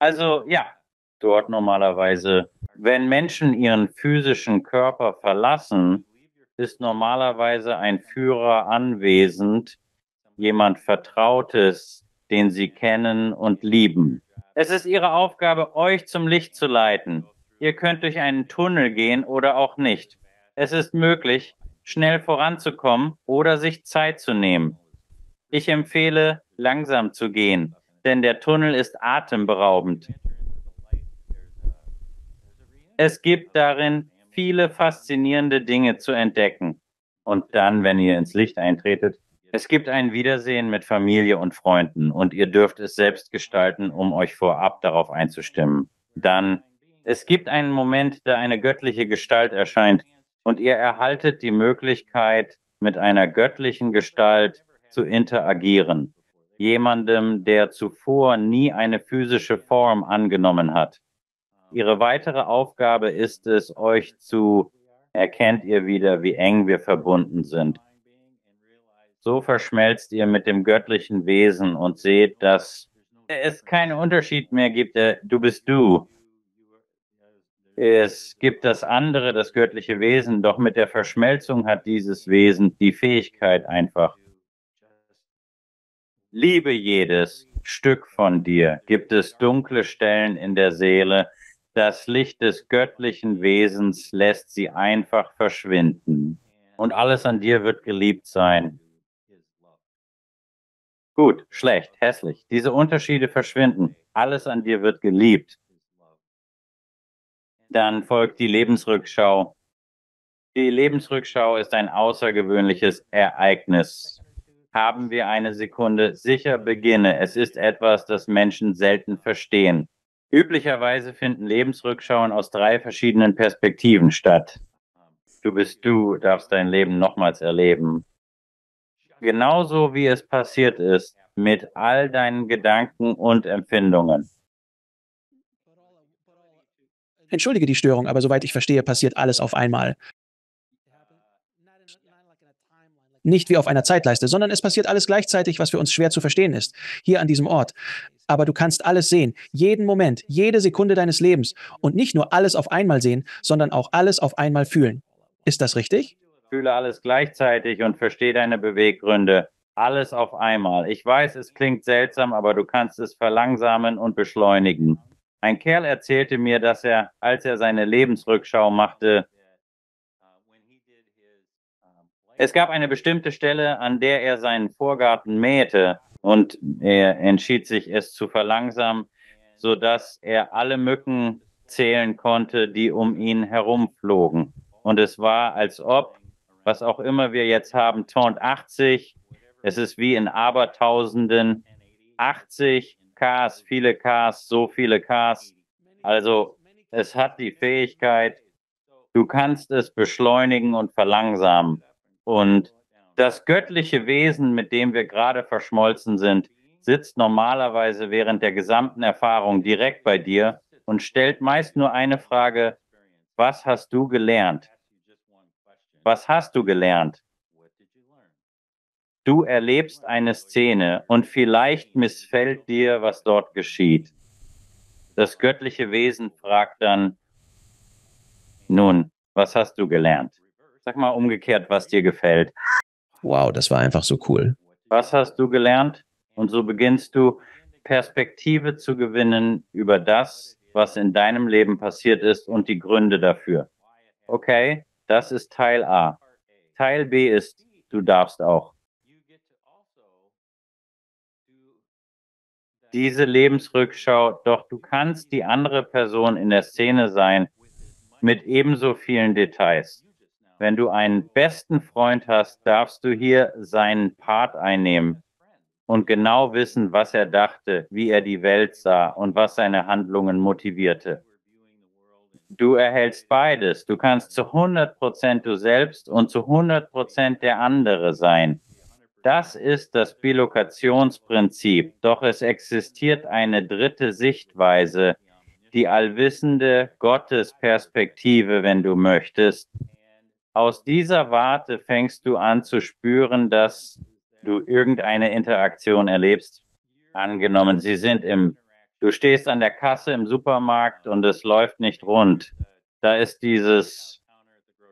Also ja, dort normalerweise, wenn Menschen ihren physischen Körper verlassen, ist normalerweise ein Führer anwesend, jemand Vertrautes, den sie kennen und lieben. Es ist ihre Aufgabe, euch zum Licht zu leiten. Ihr könnt durch einen Tunnel gehen oder auch nicht. Es ist möglich, schnell voranzukommen oder sich Zeit zu nehmen. Ich empfehle, langsam zu gehen, denn der Tunnel ist atemberaubend. Es gibt darin viele faszinierende Dinge zu entdecken. Und dann, wenn ihr ins Licht eintretet, es gibt ein Wiedersehen mit Familie und Freunden und ihr dürft es selbst gestalten, um euch vorab darauf einzustimmen. Dann, es gibt einen Moment, da eine göttliche Gestalt erscheint und ihr erhaltet die Möglichkeit, mit einer göttlichen Gestalt zu interagieren. Jemandem, der zuvor nie eine physische Form angenommen hat. Ihre weitere Aufgabe ist es, euch zu erkennt ihr wieder, wie eng wir verbunden sind. So verschmelzt ihr mit dem göttlichen Wesen und seht, dass es keinen Unterschied mehr gibt. Du bist du. Es gibt das andere, das göttliche Wesen, doch mit der Verschmelzung hat dieses Wesen die Fähigkeit einfach. Liebe jedes Stück von dir. Gibt es dunkle Stellen in der Seele? Das Licht des göttlichen Wesens lässt sie einfach verschwinden. Und alles an dir wird geliebt sein. Gut, schlecht, hässlich. Diese Unterschiede verschwinden. Alles an dir wird geliebt. Dann folgt die Lebensrückschau. Die Lebensrückschau ist ein außergewöhnliches Ereignis. Haben wir eine Sekunde? Sicher beginne. Es ist etwas, das Menschen selten verstehen. Üblicherweise finden Lebensrückschauen aus 3 verschiedenen Perspektiven statt. Du bist du, darfst dein Leben nochmals erleben. Genauso wie es passiert ist, mit all deinen Gedanken und Empfindungen. Entschuldige die Störung, aber soweit ich verstehe, passiert alles auf einmal. Nicht wie auf einer Zeitleiste, sondern es passiert alles gleichzeitig, was für uns schwer zu verstehen ist, hier an diesem Ort. Aber du kannst alles sehen, jeden Moment, jede Sekunde deines Lebens und nicht nur alles auf einmal sehen, sondern auch alles auf einmal fühlen. Ist das richtig? Fühle alles gleichzeitig und verstehe deine Beweggründe. Alles auf einmal. Ich weiß, es klingt seltsam, aber du kannst es verlangsamen und beschleunigen. Ein Kerl erzählte mir, dass er, als er seine Lebensrückschau machte, es gab eine bestimmte Stelle, an der er seinen Vorgarten mähte und er entschied sich, es zu verlangsamen, sodass er alle Mücken zählen konnte, die um ihn herumflogen. Und es war, als ob, was auch immer wir jetzt haben, 1080, es ist wie in Abertausenden, 80 Ks, viele Ks, so viele Ks. Also es hat die Fähigkeit, du kannst es beschleunigen und verlangsamen. Und das göttliche Wesen, mit dem wir gerade verschmolzen sind, sitzt normalerweise während der gesamten Erfahrung direkt bei dir und stellt meist nur eine Frage, was hast du gelernt? Was hast du gelernt? Du erlebst eine Szene und vielleicht missfällt dir, was dort geschieht. Das göttliche Wesen fragt dann, nun, was hast du gelernt? Sag mal umgekehrt, was dir gefällt. Wow, das war einfach so cool. Was hast du gelernt? Und so beginnst du, Perspektive zu gewinnen über das, was in deinem Leben passiert ist und die Gründe dafür. Okay, das ist Teil A. Teil B ist, du darfst auch. diese Lebensrückschau, doch du kannst die andere Person in der Szene sein mit ebenso vielen Details. Wenn du einen besten Freund hast, darfst du hier seinen Part einnehmen und genau wissen, was er dachte, wie er die Welt sah und was seine Handlungen motivierte. Du erhältst beides. Du kannst zu 100% du selbst und zu 100% der andere sein. Das ist das Bilokationsprinzip. Doch es existiert eine dritte Sichtweise, die allwissende Gottesperspektive, wenn du möchtest. Aus dieser Warte fängst du an zu spüren, dass du irgendeine Interaktion erlebst. Angenommen, du stehst an der Kasse im Supermarkt und es läuft nicht rund. Da ist dieses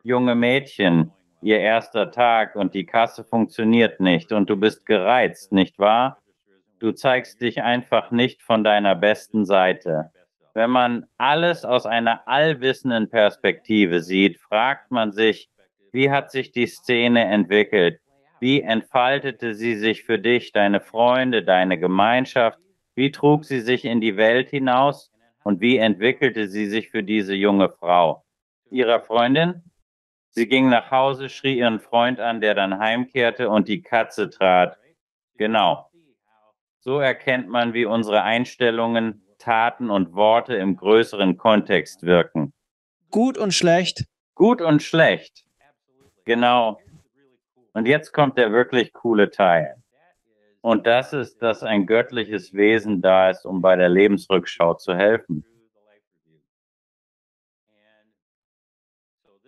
junge Mädchen, ihr erster Tag, und die Kasse funktioniert nicht und du bist gereizt, nicht wahr? Du zeigst dich einfach nicht von deiner besten Seite. Wenn man alles aus einer allwissenden Perspektive sieht, fragt man sich, wie hat sich die Szene entwickelt? Wie entfaltete sie sich für dich, deine Freunde, deine Gemeinschaft? Wie trug sie sich in die Welt hinaus? Und wie entwickelte sie sich für diese junge Frau? Ihrer Freundin? Sie ging nach Hause, schrie ihren Freund an, der dann heimkehrte und die Katze trat. Genau. So erkennt man, wie unsere Einstellungen, Taten und Worte im größeren Kontext wirken. Gut und schlecht. Gut und schlecht. Genau. Und jetzt kommt der wirklich coole Teil. Und das ist, dass ein göttliches Wesen da ist, um bei der Lebensrückschau zu helfen.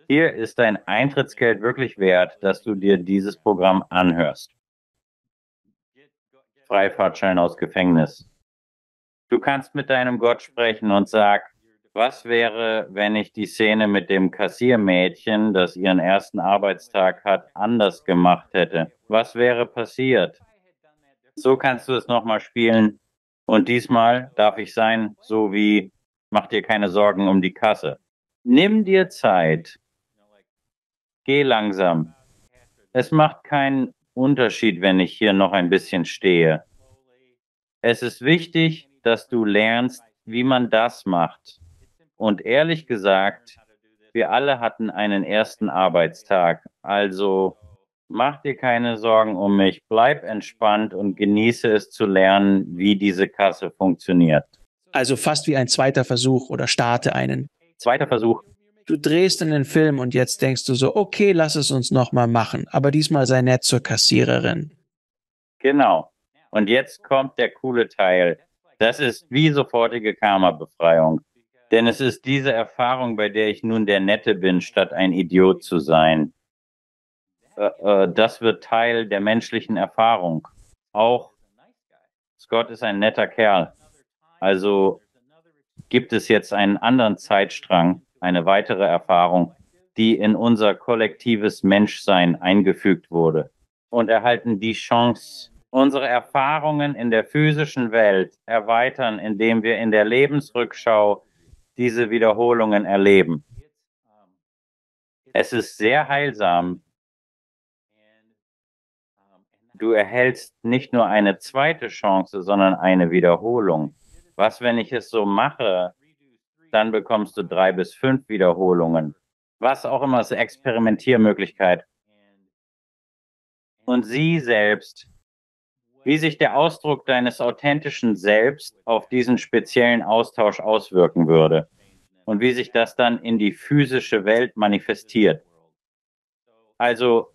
Hier ist dein Eintrittsgeld wirklich wert, dass du dir dieses Programm anhörst. Freifahrtschein aus Gefängnis. Du kannst mit deinem Gott sprechen und sag, was wäre, wenn ich die Szene mit dem Kassiermädchen, das ihren ersten Arbeitstag hat, anders gemacht hätte? Was wäre passiert? So kannst du es nochmal spielen. Und diesmal darf ich sein, so wie, mach dir keine Sorgen um die Kasse. Nimm dir Zeit. Geh langsam. Es macht keinen Unterschied, wenn ich hier noch ein bisschen stehe. Es ist wichtig, dass du lernst, wie man das macht. Und ehrlich gesagt, wir alle hatten einen ersten Arbeitstag. Also mach dir keine Sorgen um mich, bleib entspannt und genieße es zu lernen, wie diese Kasse funktioniert. Also fast wie ein zweiter Versuch oder starte einen. Zweiter Versuch. Du drehst in den Film und jetzt denkst du so, okay, lass es uns nochmal machen, aber diesmal sei nett zur Kassiererin. Genau. Und jetzt kommt der coole Teil. Das ist wie sofortige Karma-Befreiung. Denn es ist diese Erfahrung, bei der ich nun der Nette bin, statt ein Idiot zu sein. Das wird Teil der menschlichen Erfahrung. Auch Scott ist ein netter Kerl. Also gibt es jetzt einen anderen Zeitstrang, eine weitere Erfahrung, die in unser kollektives Menschsein eingefügt wurde, und erhalten die Chance, unsere Erfahrungen in der physischen Welt erweitern, indem wir in der Lebensrückschau diese Wiederholungen erleben. Es ist sehr heilsam. Du erhältst nicht nur eine zweite Chance, sondern eine Wiederholung. Was, wenn ich es so mache? Dann bekommst du 3 bis 5 Wiederholungen. Was auch immer, ist eine Experimentiermöglichkeit. Und sie selbst, wie sich der Ausdruck deines authentischen Selbst auf diesen speziellen Austausch auswirken würde und wie sich das dann in die physische Welt manifestiert. Also,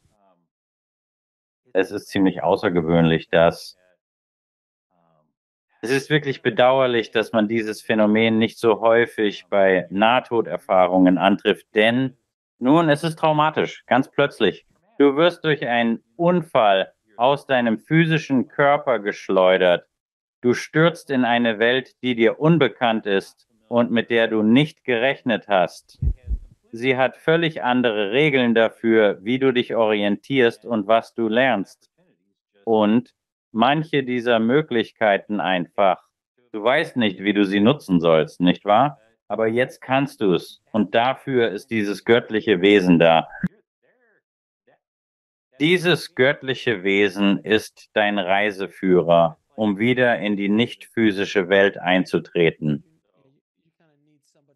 es ist ziemlich außergewöhnlich, dass es ist wirklich bedauerlich, dass man dieses Phänomen nicht so häufig bei Nahtoderfahrungen antrifft, denn nun, es ist traumatisch, ganz plötzlich. Du wirst durch einen Unfall aus deinem physischen Körper geschleudert. Du stürzt in eine Welt, die dir unbekannt ist und mit der du nicht gerechnet hast. Sie hat völlig andere Regeln dafür, wie du dich orientierst und was du lernst. Und manche dieser Möglichkeiten einfach. Du weißt nicht, wie du sie nutzen sollst, nicht wahr? Aber jetzt kannst du es. Und dafür ist dieses göttliche Wesen da. Dieses göttliche Wesen ist dein Reiseführer um wieder in die nicht-physische Welt einzutreten.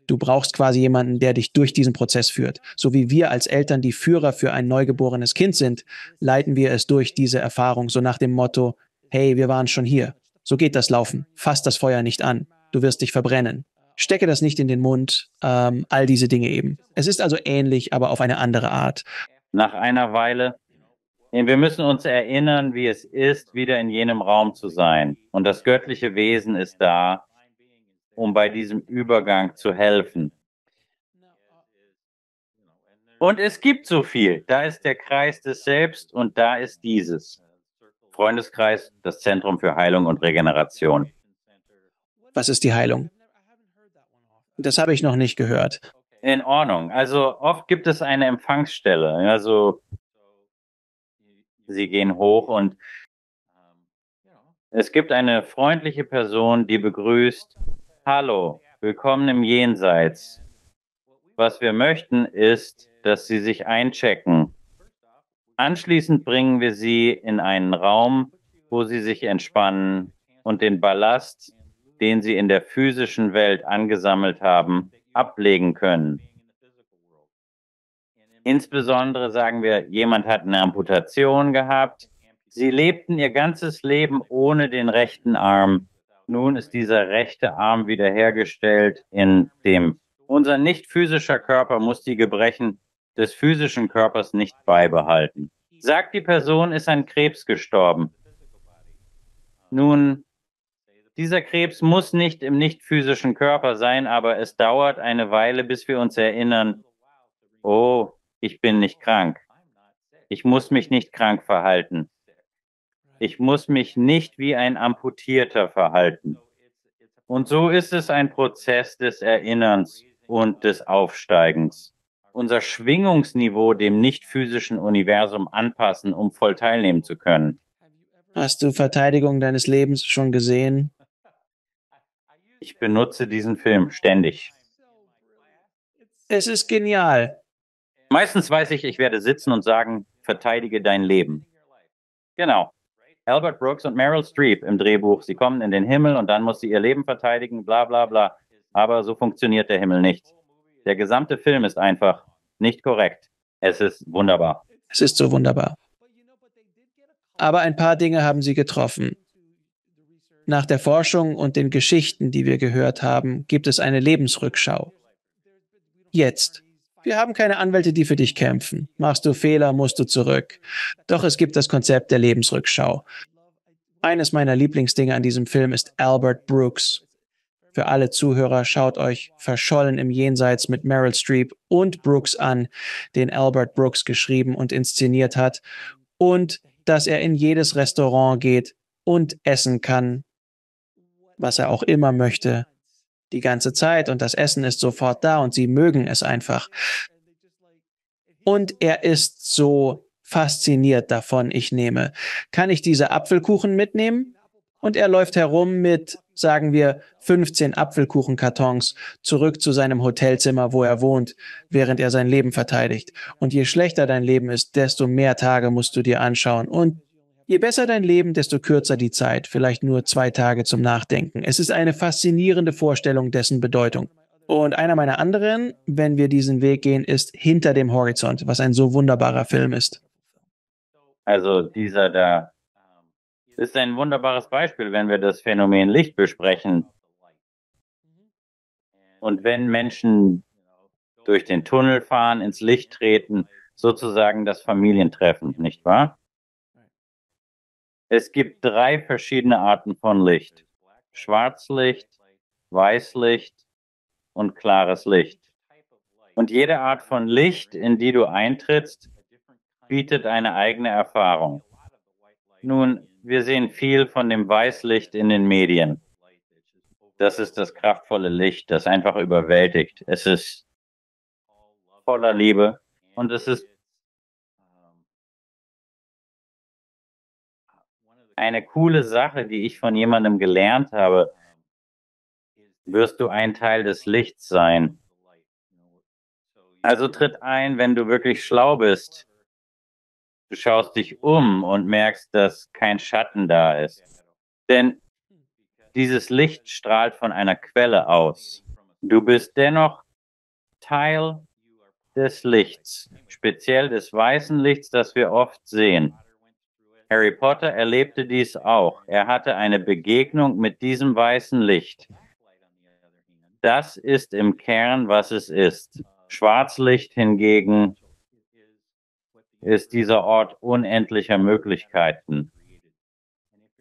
Du brauchst quasi jemanden, der dich durch diesen Prozess führt. So wie wir als Eltern die Führer für ein neugeborenes Kind sind, leiten wir es durch diese Erfahrung, so nach dem Motto, hey, wir waren schon hier. So geht das Laufen. Fass das Feuer nicht an. Du wirst dich verbrennen. Stecke das nicht in den Mund. All diese Dinge eben. Es ist also ähnlich, aber auf eine andere Art. Nach einer Weile, wir müssen uns erinnern, wie es ist, wieder in jenem Raum zu sein. Und das göttliche Wesen ist da, um bei diesem Übergang zu helfen. Und es gibt so viel. Da ist der Kreis des Selbst und da ist dieses. Freundeskreis, das Zentrum für Heilung und Regeneration. Was ist die Heilung? Das habe ich noch nicht gehört. In Ordnung. Also oft gibt es eine Empfangsstelle. Also sie gehen hoch und es gibt eine freundliche Person, die begrüßt, hallo, willkommen im Jenseits. Was wir möchten, ist, dass Sie sich einchecken. Anschließend bringen wir Sie in einen Raum, wo Sie sich entspannen und den Ballast, den Sie in der physischen Welt angesammelt haben, ablegen können. Insbesondere sagen wir, jemand hat eine Amputation gehabt. Sie lebten ihr ganzes Leben ohne den rechten Arm. Nun ist dieser rechte Arm wiederhergestellt, indem unser nicht physischer Körper muss die Gebrechen des physischen Körpers nicht beibehalten. Sagt die Person, ist an Krebs gestorben. Nun, dieser Krebs muss nicht im nicht physischen Körper sein, aber es dauert eine Weile, bis wir uns erinnern, oh, ich bin nicht krank. Ich muss mich nicht krank verhalten. Ich muss mich nicht wie ein Amputierter verhalten. Und so ist es ein Prozess des Erinnerns und des Aufsteigens. Unser Schwingungsniveau dem nicht-physischen Universum anpassen, um voll teilnehmen zu können. Hast du Verteidigung deines Lebens schon gesehen? Ich benutze diesen Film ständig. Es ist genial. Meistens weiß ich, ich werde sitzen und sagen, verteidige dein Leben. Genau. Albert Brooks und Meryl Streep im Drehbuch. Sie kommen in den Himmel und dann muss sie ihr Leben verteidigen, bla bla bla. Aber so funktioniert der Himmel nicht. Der gesamte Film ist einfach nicht korrekt. Es ist wunderbar. Es ist so wunderbar. Aber ein paar Dinge haben sie getroffen. Nach der Forschung und den Geschichten, die wir gehört haben, gibt es eine Lebensrückschau. Jetzt. Wir haben keine Anwälte, die für dich kämpfen. Machst du Fehler, musst du zurück. Doch es gibt das Konzept der Lebensrückschau. Eines meiner Lieblingsdinge an diesem Film ist Albert Brooks. Für alle Zuhörer, schaut euch Verschollen im Jenseits mit Meryl Streep und Brooks an, den Albert Brooks geschrieben und inszeniert hat, und dass er in jedes Restaurant geht und essen kann, was er auch immer möchte. Die ganze Zeit und das Essen ist sofort da und sie mögen es einfach. Und er ist so fasziniert davon, ich nehme. Kann ich diese Apfelkuchen mitnehmen? Und er läuft herum mit, sagen wir, 15 Apfelkuchenkartons zurück zu seinem Hotelzimmer, wo er wohnt, während er sein Leben verteidigt. Und je schlechter dein Leben ist, desto mehr Tage musst du dir anschauen. Und je besser dein Leben, desto kürzer die Zeit, vielleicht nur 2 Tage zum Nachdenken. Es ist eine faszinierende Vorstellung dessen Bedeutung. Und einer meiner anderen, wenn wir diesen Weg gehen, ist Hinter dem Horizont, was ein so wunderbarer Film ist. Also dieser da ist ein wunderbares Beispiel, wenn wir das Phänomen Licht besprechen. Und wenn Menschen durch den Tunnel fahren, ins Licht treten, sozusagen das Familientreffen, nicht wahr? Es gibt 3 verschiedene Arten von Licht. Schwarzlicht, Weißlicht und klares Licht. Und jede Art von Licht, in die du eintrittst, bietet eine eigene Erfahrung. Nun, wir sehen viel von dem Weißlicht in den Medien. Das ist das kraftvolle Licht, das einfach überwältigt. Es ist voller Liebe und es ist eine coole Sache, die ich von jemandem gelernt habe. Wirst du ein Teil des Lichts sein. Also tritt ein, wenn du wirklich schlau bist. Du schaust dich um und merkst, dass kein Schatten da ist. denn dieses Licht strahlt von einer Quelle aus. Du bist dennoch Teil des Lichts, speziell des weißen Lichts, das wir oft sehen. Harry Potter erlebte dies auch. Er hatte eine Begegnung mit diesem weißen Licht. Das ist im Kern, was es ist. Schwarzlicht hingegen ist dieser Ort unendlicher Möglichkeiten.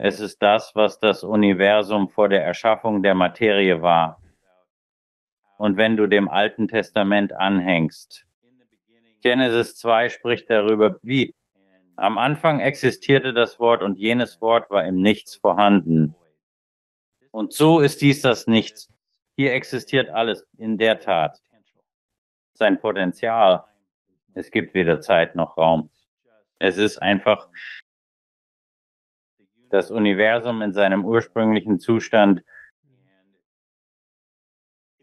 Es ist das, was das Universum vor der Erschaffung der Materie war. Und wenn du dem Alten Testament anhängst, Genesis 2 spricht darüber, wie am Anfang existierte das Wort und jenes Wort war im Nichts vorhanden. Und so ist dies das Nichts. Hier existiert alles in der Tat. Sein Potenzial. Es gibt weder Zeit noch Raum. Es ist einfach das Universum in seinem ursprünglichen Zustand.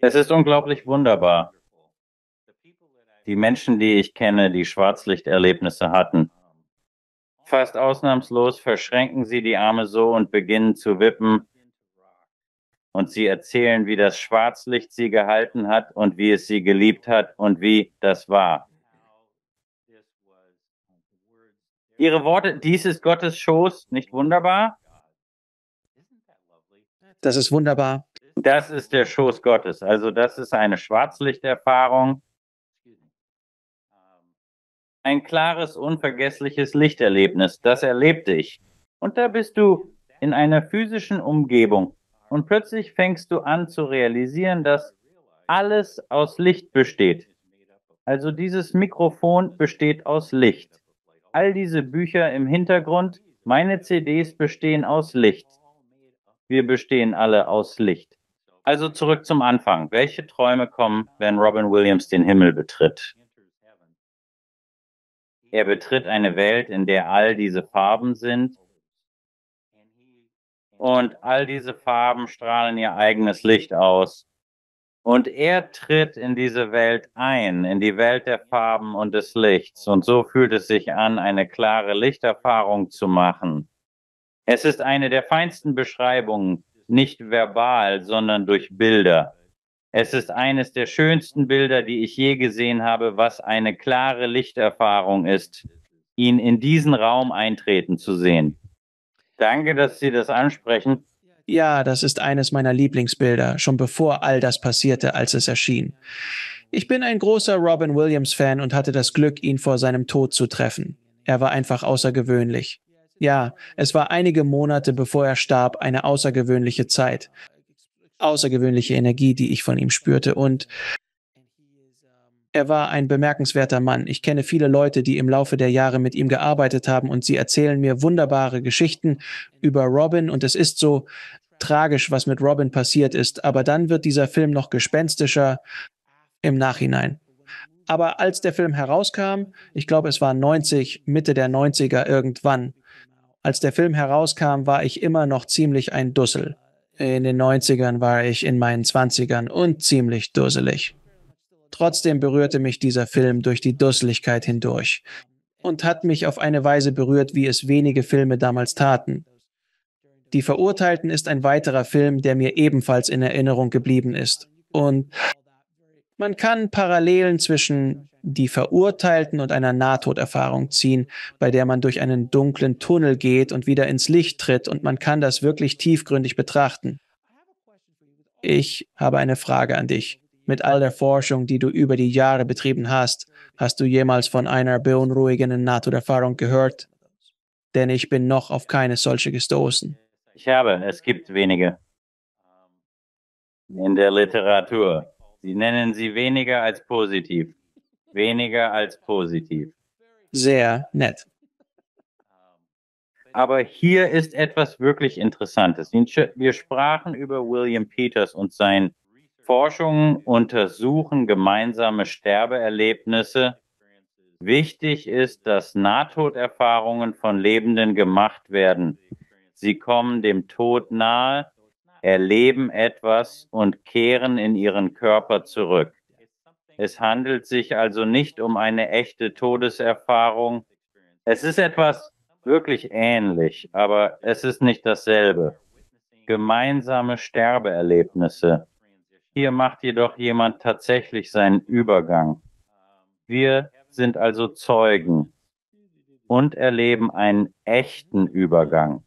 Es ist unglaublich wunderbar. Die Menschen, die ich kenne, die Schwarzlichterlebnisse hatten, fast ausnahmslos verschränken sie die Arme so und beginnen zu wippen. Und sie erzählen, wie das Schwarzlicht sie gehalten hat und wie es sie geliebt hat und wie das war. Ihre Worte, dies ist Gottes Schoß, nicht wunderbar? Das ist wunderbar. Das ist der Schoß Gottes. Also das ist eine Schwarzlichterfahrung. Ein klares, unvergessliches Lichterlebnis. Das erlebte ich. Und da bist du in einer physischen Umgebung. Und plötzlich fängst du an zu realisieren, dass alles aus Licht besteht. Also dieses Mikrofon besteht aus Licht. All diese Bücher im Hintergrund, meine CDs bestehen aus Licht. Wir bestehen alle aus Licht. Also zurück zum Anfang. Welche Träume kommen, wenn Robin Williams den Himmel betritt? Er betritt eine Welt, in der all diese Farben sind. Und all diese Farben strahlen ihr eigenes Licht aus. Und er tritt in diese Welt ein, in die Welt der Farben und des Lichts. Und so fühlt es sich an, eine klare Lichterfahrung zu machen. Es ist eine der feinsten Beschreibungen, nicht verbal, sondern durch Bilder. Es ist eines der schönsten Bilder, die ich je gesehen habe, was eine klare Lichterfahrung ist, ihn in diesen Raum eintreten zu sehen. Danke, dass Sie das ansprechen. Ja, das ist eines meiner Lieblingsbilder, schon bevor all das passierte, als es erschien. Ich bin ein großer Robin Williams-Fan und hatte das Glück, ihn vor seinem Tod zu treffen. Er war einfach außergewöhnlich. Ja, es war einige Monate, bevor er starb, eine außergewöhnliche Zeit. Außergewöhnliche Energie, die ich von ihm spürte. Und er war ein bemerkenswerter Mann. Ich kenne viele Leute, die im Laufe der Jahre mit ihm gearbeitet haben und sie erzählen mir wunderbare Geschichten über Robin und es ist so tragisch, was mit Robin passiert ist, aber dann wird dieser Film noch gespenstischer im Nachhinein. Aber als der Film herauskam, ich glaube es war 90, Mitte der 90er irgendwann, als der Film herauskam, war ich immer noch ziemlich ein Dussel. In den 90ern war ich in meinen 20ern und ziemlich dusselig. Trotzdem berührte mich dieser Film durch die Dusseligkeit hindurch und hat mich auf eine Weise berührt, wie es wenige Filme damals taten. Die Verurteilten ist ein weiterer Film, der mir ebenfalls in Erinnerung geblieben ist. Und man kann Parallelen zwischen die Verurteilten und einer Nahtoderfahrung ziehen, bei der man durch einen dunklen Tunnel geht und wieder ins Licht tritt und man kann das wirklich tiefgründig betrachten. Ich habe eine Frage an dich. Mit all der Forschung, die du über die Jahre betrieben hast, hast du jemals von einer beunruhigenden Nahtoderfahrung gehört? Denn ich bin noch auf keine solche gestoßen. Es gibt wenige in der Literatur. Sie nennen sie weniger als positiv. Weniger als positiv. Sehr nett. Aber hier ist etwas wirklich Interessantes. Wir sprachen über William Peters und sein Forschungen untersuchen gemeinsame Sterbeerlebnisse. Wichtig ist, dass Nahtoderfahrungen von Lebenden gemacht werden. Sie kommen dem Tod nahe, erleben etwas und kehren in ihren Körper zurück. Es handelt sich also nicht um eine echte Todeserfahrung. Es ist etwas wirklich ähnlich, aber es ist nicht dasselbe. gemeinsame Sterbeerlebnisse. Hier macht jedoch jemand tatsächlich seinen Übergang. Wir sind also Zeugen und erleben einen echten Übergang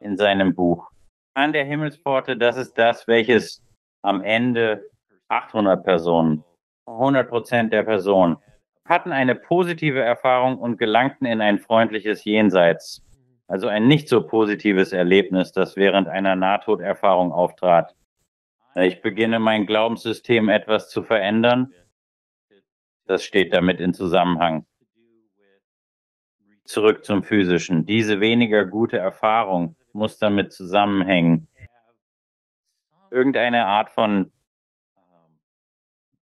in seinem Buch. An der Himmelspforte, das ist das, welches am Ende 800 Personen, 100% der Personen, hatten eine positive Erfahrung und gelangten in ein freundliches Jenseits. Also ein nicht so positives Erlebnis, das während einer Nahtoderfahrung auftrat. Ich beginne, mein Glaubenssystem etwas zu verändern. Das steht damit in Zusammenhang. Zurück zum Physischen. Diese weniger gute Erfahrung muss damit zusammenhängen. Irgendeine Art von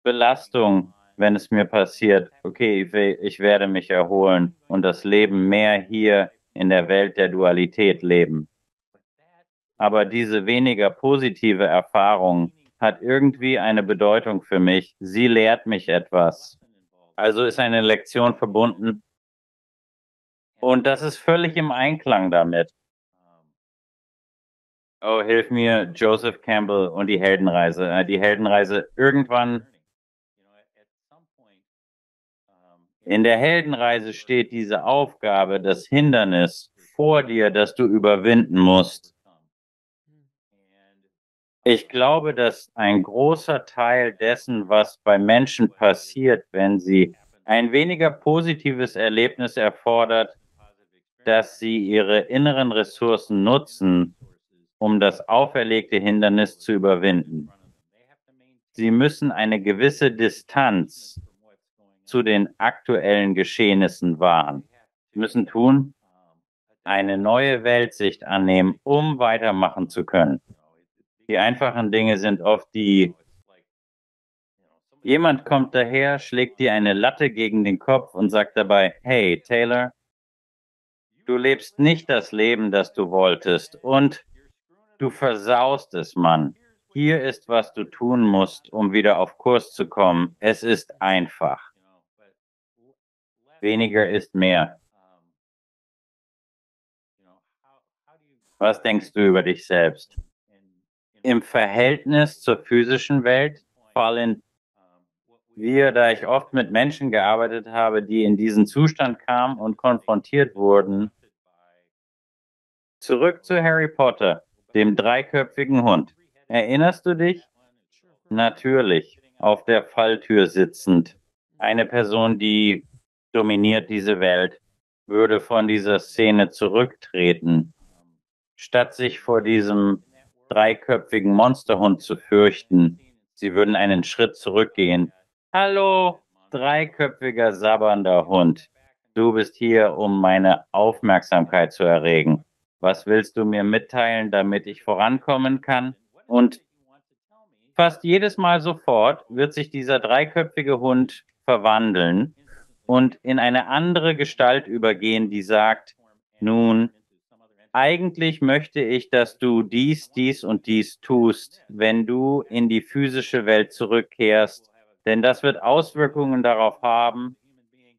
Belastung, wenn es mir passiert. Okay, ich werde mich erholen und das Leben mehr hier in der Welt der Dualität leben. Aber diese weniger positive Erfahrung hat irgendwie eine Bedeutung für mich. Sie lehrt mich etwas. Also ist eine Lektion verbunden. Und das ist völlig im Einklang damit. Oh, hilf mir, Joseph Campbell und die Heldenreise. Die Heldenreise irgendwann. In der Heldenreise steht diese Aufgabe, das Hindernis vor dir, das du überwinden musst. Ich glaube, dass ein großer Teil dessen, was bei Menschen passiert, wenn sie ein weniger positives Erlebnis erfordert, dass sie ihre inneren Ressourcen nutzen, um das auferlegte Hindernis zu überwinden. Sie müssen eine gewisse Distanz zu den aktuellen Geschehnissen wahren. Sie müssen tun, eine neue Weltsicht annehmen, um weitermachen zu können. Die einfachen Dinge sind oft die, jemand kommt daher, schlägt dir eine Latte gegen den Kopf und sagt dabei, hey Taylor, du lebst nicht das Leben, das du wolltest und du versaust es, Mann. Hier ist, was du tun musst, um wieder auf Kurs zu kommen. Es ist einfach. Weniger ist mehr. Was denkst du über dich selbst? Im Verhältnis zur physischen Welt fallen wir, da ich oft mit Menschen gearbeitet habe, die in diesen Zustand kamen und konfrontiert wurden, zurück zu Harry Potter, dem dreiköpfigen Hund. Erinnerst du dich? Natürlich, auf der Falltür sitzend. Eine Person, die dominiert diese Welt, würde von dieser Szene zurücktreten, statt sich vor diesem dreiköpfigen Monsterhund zu fürchten. Sie würden einen Schritt zurückgehen. Hallo, dreiköpfiger, sabbernder Hund. Du bist hier, um meine Aufmerksamkeit zu erregen. Was willst du mir mitteilen, damit ich vorankommen kann? Und fast jedes Mal sofort wird sich dieser dreiköpfige Hund verwandeln und in eine andere Gestalt übergehen, die sagt, nun, eigentlich möchte ich, dass du dies, dies und dies tust, wenn du in die physische Welt zurückkehrst, denn das wird Auswirkungen darauf haben,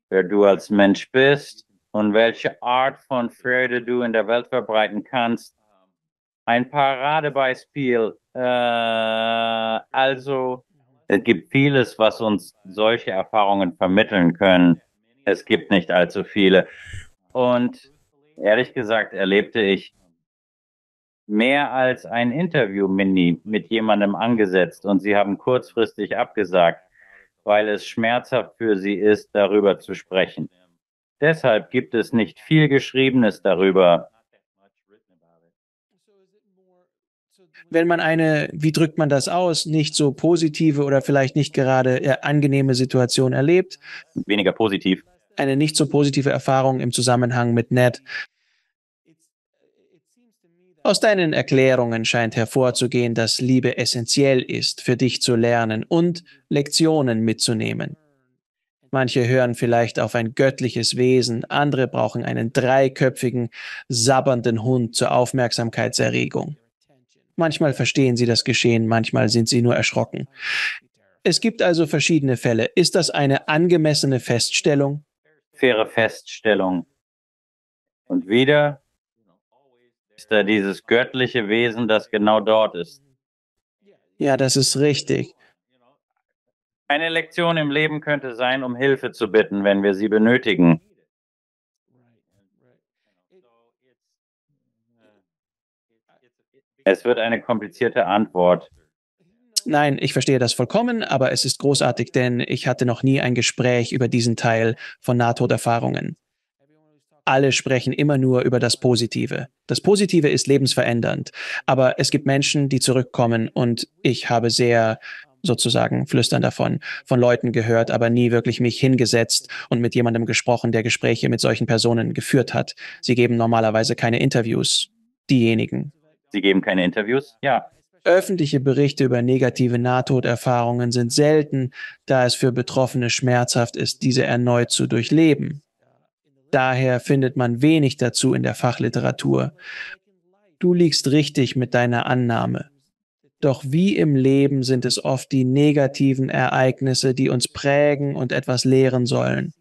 wer du als Mensch bist und welche Art von Freude du in der Welt verbreiten kannst. Ein Paradebeispiel. Also, es gibt vieles, was uns solche Erfahrungen vermitteln können. Es gibt nicht allzu viele. Und ehrlich gesagt erlebte ich mehr als ein Interview, Mindy, mit jemandem angesetzt und sie haben kurzfristig abgesagt, weil es schmerzhaft für sie ist, darüber zu sprechen. Deshalb gibt es nicht viel Geschriebenes darüber. Wenn man eine, wie drückt man das aus, nicht so positive oder vielleicht nicht gerade angenehme Situation erlebt. Weniger positiv. Eine nicht so positive Erfahrung im Zusammenhang mit Ned. Aus deinen Erklärungen scheint hervorzugehen, dass Liebe essentiell ist, für dich zu lernen und Lektionen mitzunehmen. Manche hören vielleicht auf ein göttliches Wesen, andere brauchen einen dreiköpfigen, sabbernden Hund zur Aufmerksamkeitserregung. Manchmal verstehen sie das Geschehen, manchmal sind sie nur erschrocken. Es gibt also verschiedene Fälle. Ist das eine angemessene Feststellung? Faire Feststellung. Und wieder, ist da dieses göttliche Wesen, das genau dort ist. Ja, das ist richtig. Eine Lektion im Leben könnte sein, um Hilfe zu bitten, wenn wir sie benötigen. Es wird eine komplizierte Antwort. Nein, ich verstehe das vollkommen, aber es ist großartig, denn ich hatte noch nie ein Gespräch über diesen Teil von Nahtoderfahrungen. Alle sprechen immer nur über das Positive. Das Positive ist lebensverändernd, aber es gibt Menschen, die zurückkommen, und ich habe sehr, sozusagen, flüstern davon, von Leuten gehört, aber nie wirklich mich hingesetzt und mit jemandem gesprochen, der Gespräche mit solchen Personen geführt hat. Sie geben normalerweise keine Interviews, diejenigen. Sie geben keine Interviews? Ja. Öffentliche Berichte über negative Nahtoderfahrungen sind selten, da es für Betroffene schmerzhaft ist, diese erneut zu durchleben. Daher findet man wenig dazu in der Fachliteratur. Du liegst richtig mit deiner Annahme. Doch wie im Leben sind es oft die negativen Ereignisse, die uns prägen und etwas lehren sollen.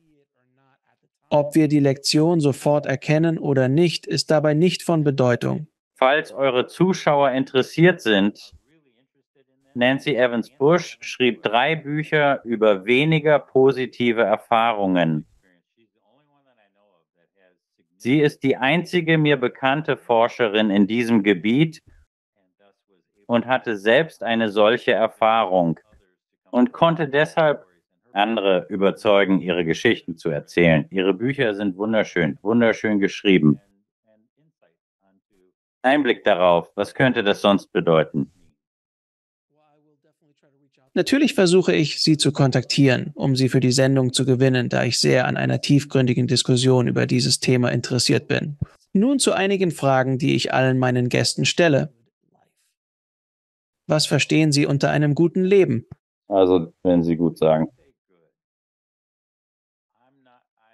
Ob wir die Lektion sofort erkennen oder nicht, ist dabei nicht von Bedeutung. Falls eure Zuschauer interessiert sind, Nancy Evans Bush schrieb 3 Bücher über weniger positive Erfahrungen. Sie ist die einzige mir bekannte Forscherin in diesem Gebiet und hatte selbst eine solche Erfahrung und konnte deshalb andere überzeugen, ihre Geschichten zu erzählen. Ihre Bücher sind wunderschön, wunderschön geschrieben. Einblick darauf, was könnte das sonst bedeuten? Natürlich versuche ich, Sie zu kontaktieren, um Sie für die Sendung zu gewinnen, da ich sehr an einer tiefgründigen Diskussion über dieses Thema interessiert bin. Nun zu einigen Fragen, die ich allen meinen Gästen stelle. Was verstehen Sie unter einem guten Leben? Also, wenn Sie gut sagen.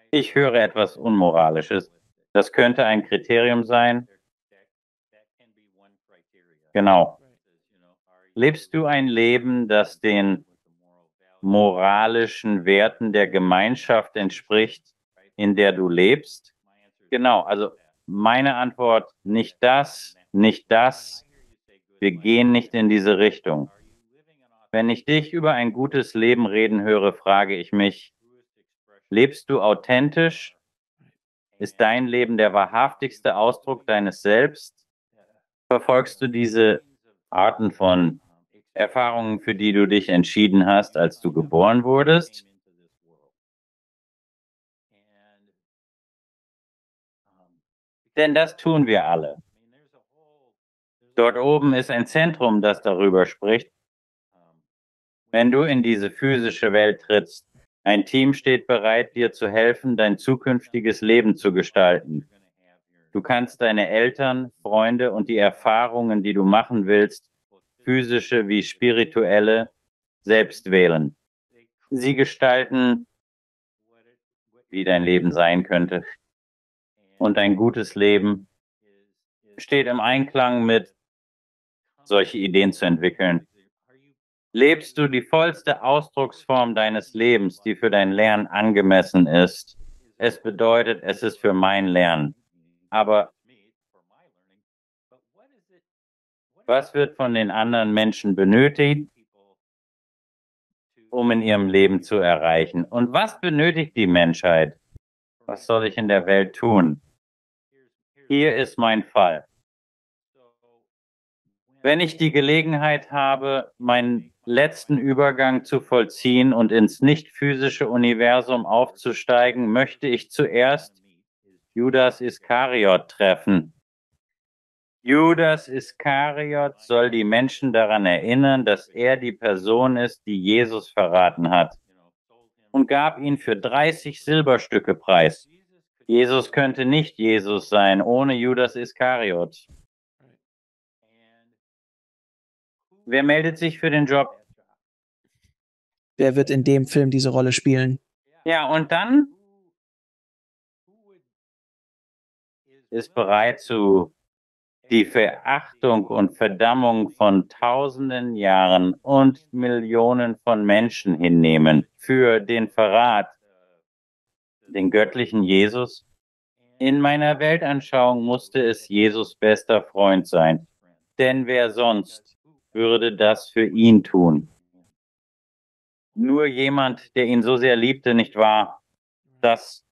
Ich höre etwas Unmoralisches. Das könnte ein Kriterium sein. Genau. Lebst du ein Leben, das den moralischen Werten der Gemeinschaft entspricht, in der du lebst? Genau, also meine Antwort, nicht das, nicht das. Wir gehen nicht in diese Richtung. Wenn ich dich über ein gutes Leben reden höre, frage ich mich, lebst du authentisch? Ist dein Leben der wahrhaftigste Ausdruck deines Selbst? Verfolgst du diese Arten von Erfahrungen, für die du dich entschieden hast, als du geboren wurdest? Denn das tun wir alle. Dort oben ist ein Zentrum, das darüber spricht. Wenn du in diese physische Welt trittst, ein Team steht bereit, dir zu helfen, dein zukünftiges Leben zu gestalten. Du kannst deine Eltern, Freunde und die Erfahrungen, die du machen willst, physische wie spirituelle, selbst wählen. Sie gestalten, wie dein Leben sein könnte. Und ein gutes Leben steht im Einklang mit, solche Ideen zu entwickeln. Lebst du die vollste Ausdrucksform deines Lebens, die für dein Lernen angemessen ist? Es bedeutet, es ist für mein Lernen. Aber was wird von den anderen Menschen benötigt, um in ihrem Leben zu erreichen? Und was benötigt die Menschheit? Was soll ich in der Welt tun? Hier ist mein Fall. Wenn ich die Gelegenheit habe, meinen letzten Übergang zu vollziehen und ins nicht-physische Universum aufzusteigen, möchte ich zuerst Judas Iskariot treffen. Judas Iskariot soll die Menschen daran erinnern, dass er die Person ist, die Jesus verraten hat, und gab ihn für 30 Silberstücke preis. Jesus könnte nicht Jesus sein ohne Judas Iskariot. Wer meldet sich für den Job? Wer wird in dem Film diese Rolle spielen? Ja, und dann ist bereit, zu die Verachtung und Verdammung von tausenden Jahren und Millionen von Menschen hinnehmen für den Verrat, den göttlichen Jesus. In meiner Weltanschauung musste es Jesus' bester Freund sein, denn wer sonst würde das für ihn tun? Nur jemand, der ihn so sehr liebte, nicht wahr, dass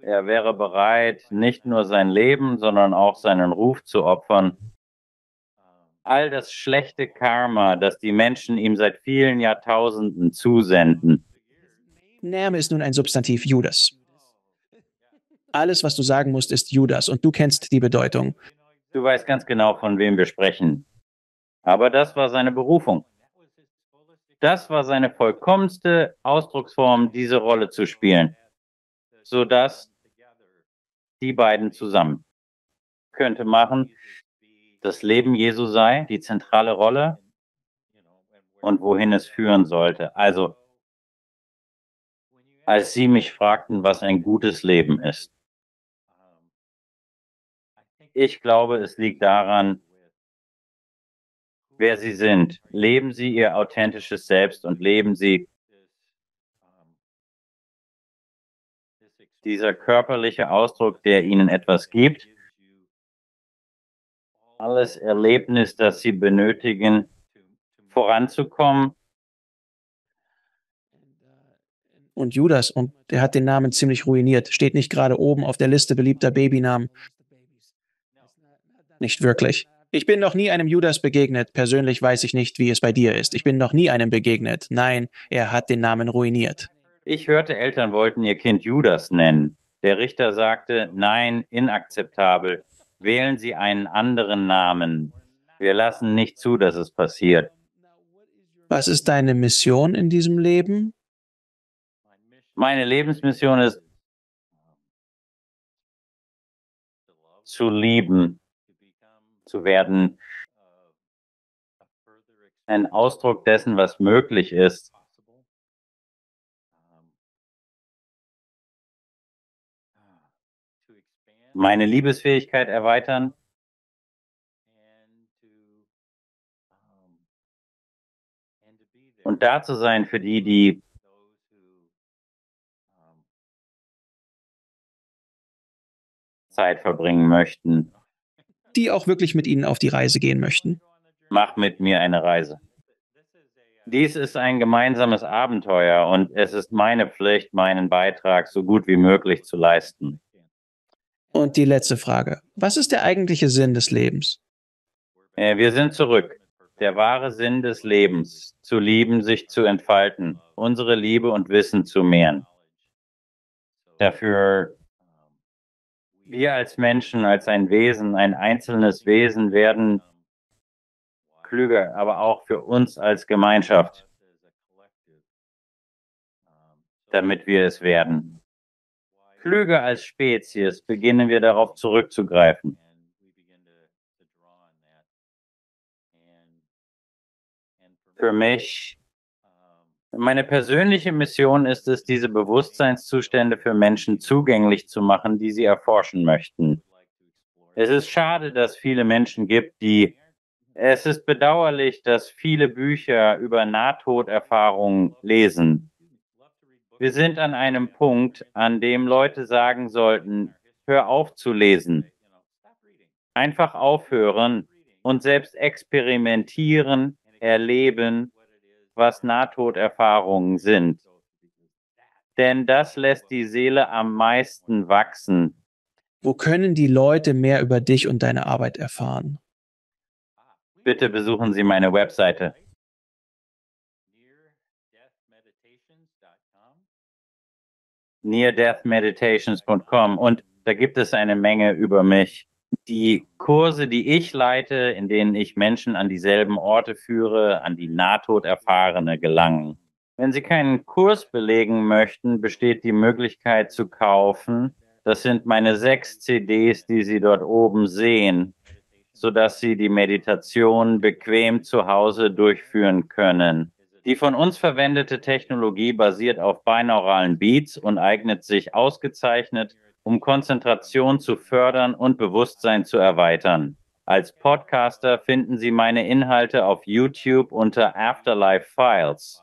er wäre bereit, nicht nur sein Leben, sondern auch seinen Ruf zu opfern. All das schlechte Karma, das die Menschen ihm seit vielen Jahrtausenden zusenden. Name ist nun ein Substantiv, Judas. Alles, was du sagen musst, ist Judas, und du kennst die Bedeutung. Du weißt ganz genau, von wem wir sprechen. Aber das war seine Berufung. Das war seine vollkommenste Ausdrucksform, diese Rolle zu spielen, sodass die beiden zusammen könnte machen, das Leben Jesu sei die zentrale Rolle und wohin es führen sollte. Also, als sie mich fragten, was ein gutes Leben ist, ich glaube, es liegt daran, wer sie sind. Leben sie ihr authentisches Selbst und leben sie dieser körperliche Ausdruck, der ihnen etwas gibt, alles Erlebnis, das sie benötigen, voranzukommen. Und Judas, und der hat den Namen ziemlich ruiniert, steht nicht gerade oben auf der Liste beliebter Babynamen. Nicht wirklich. Ich bin noch nie einem Judas begegnet. Persönlich weiß ich nicht, wie es bei dir ist. Ich bin noch nie einem begegnet. Nein, er hat den Namen ruiniert. Ich hörte, Eltern wollten ihr Kind Judas nennen. Der Richter sagte, nein, inakzeptabel. Wählen Sie einen anderen Namen. Wir lassen nicht zu, dass es passiert. Was ist deine Mission in diesem Leben? Meine Lebensmission ist, zu lieben, zu werden, ein Ausdruck dessen, was möglich ist. Meine Liebesfähigkeit erweitern und da zu sein für die, die Zeit verbringen möchten. Die auch wirklich mit ihnen auf die Reise gehen möchten. Mach mit mir eine Reise. Dies ist ein gemeinsames Abenteuer und es ist meine Pflicht, meinen Beitrag so gut wie möglich zu leisten. Und die letzte Frage. Was ist der eigentliche Sinn des Lebens? Wir sind zurück. Der wahre Sinn des Lebens. Zu lieben, sich zu entfalten. Unsere Liebe und Wissen zu mehren. Dafür wir als Menschen, als ein Wesen, ein einzelnes Wesen werden klüger, aber auch für uns als Gemeinschaft, damit wir es werden. Klüger als Spezies beginnen wir darauf zurückzugreifen. Für mich, meine persönliche Mission ist es, diese Bewusstseinszustände für Menschen zugänglich zu machen, die sie erforschen möchten. Es ist schade, dass viele Menschen gibt, die... Es ist bedauerlich, dass viele Bücher über Nahtoderfahrungen lesen. Wir sind an einem Punkt, an dem Leute sagen sollten, hör auf zu lesen. Einfach aufhören und selbst experimentieren, erleben, was Nahtoderfahrungen sind. Denn das lässt die Seele am meisten wachsen. Wo können die Leute mehr über dich und deine Arbeit erfahren? Bitte besuchen Sie meine Webseite. NearDeathMeditations.com, und da gibt es eine Menge über mich. Die Kurse, die ich leite, in denen ich Menschen an dieselben Orte führe, an die Nahtoderfahrene gelangen. Wenn Sie keinen Kurs belegen möchten, besteht die Möglichkeit zu kaufen. Das sind meine 6 CDs, die Sie dort oben sehen, sodass Sie die Meditation bequem zu Hause durchführen können. Die von uns verwendete Technologie basiert auf binauralen Beats und eignet sich ausgezeichnet, um Konzentration zu fördern und Bewusstsein zu erweitern. Als Podcaster finden Sie meine Inhalte auf YouTube unter Afterlife Files.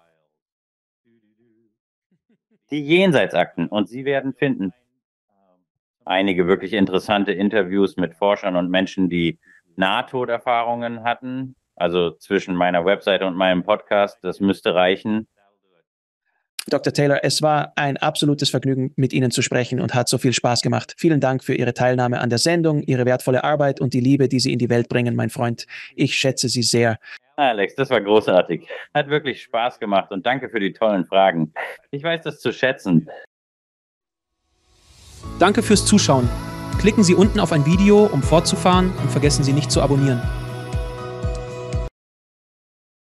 Die Jenseitsakten, und Sie werden finden, einige wirklich interessante Interviews mit Forschern und Menschen, die Nahtoderfahrungen hatten. Also zwischen meiner Webseite und meinem Podcast, das müsste reichen. Dr. Taylor, es war ein absolutes Vergnügen, mit Ihnen zu sprechen und hat so viel Spaß gemacht. Vielen Dank für Ihre Teilnahme an der Sendung, Ihre wertvolle Arbeit und die Liebe, die Sie in die Welt bringen, mein Freund. Ich schätze Sie sehr. Alex, das war großartig. Hat wirklich Spaß gemacht und danke für die tollen Fragen. Ich weiß das zu schätzen. Danke fürs Zuschauen. Klicken Sie unten auf ein Video, um fortzufahren, und vergessen Sie nicht zu abonnieren.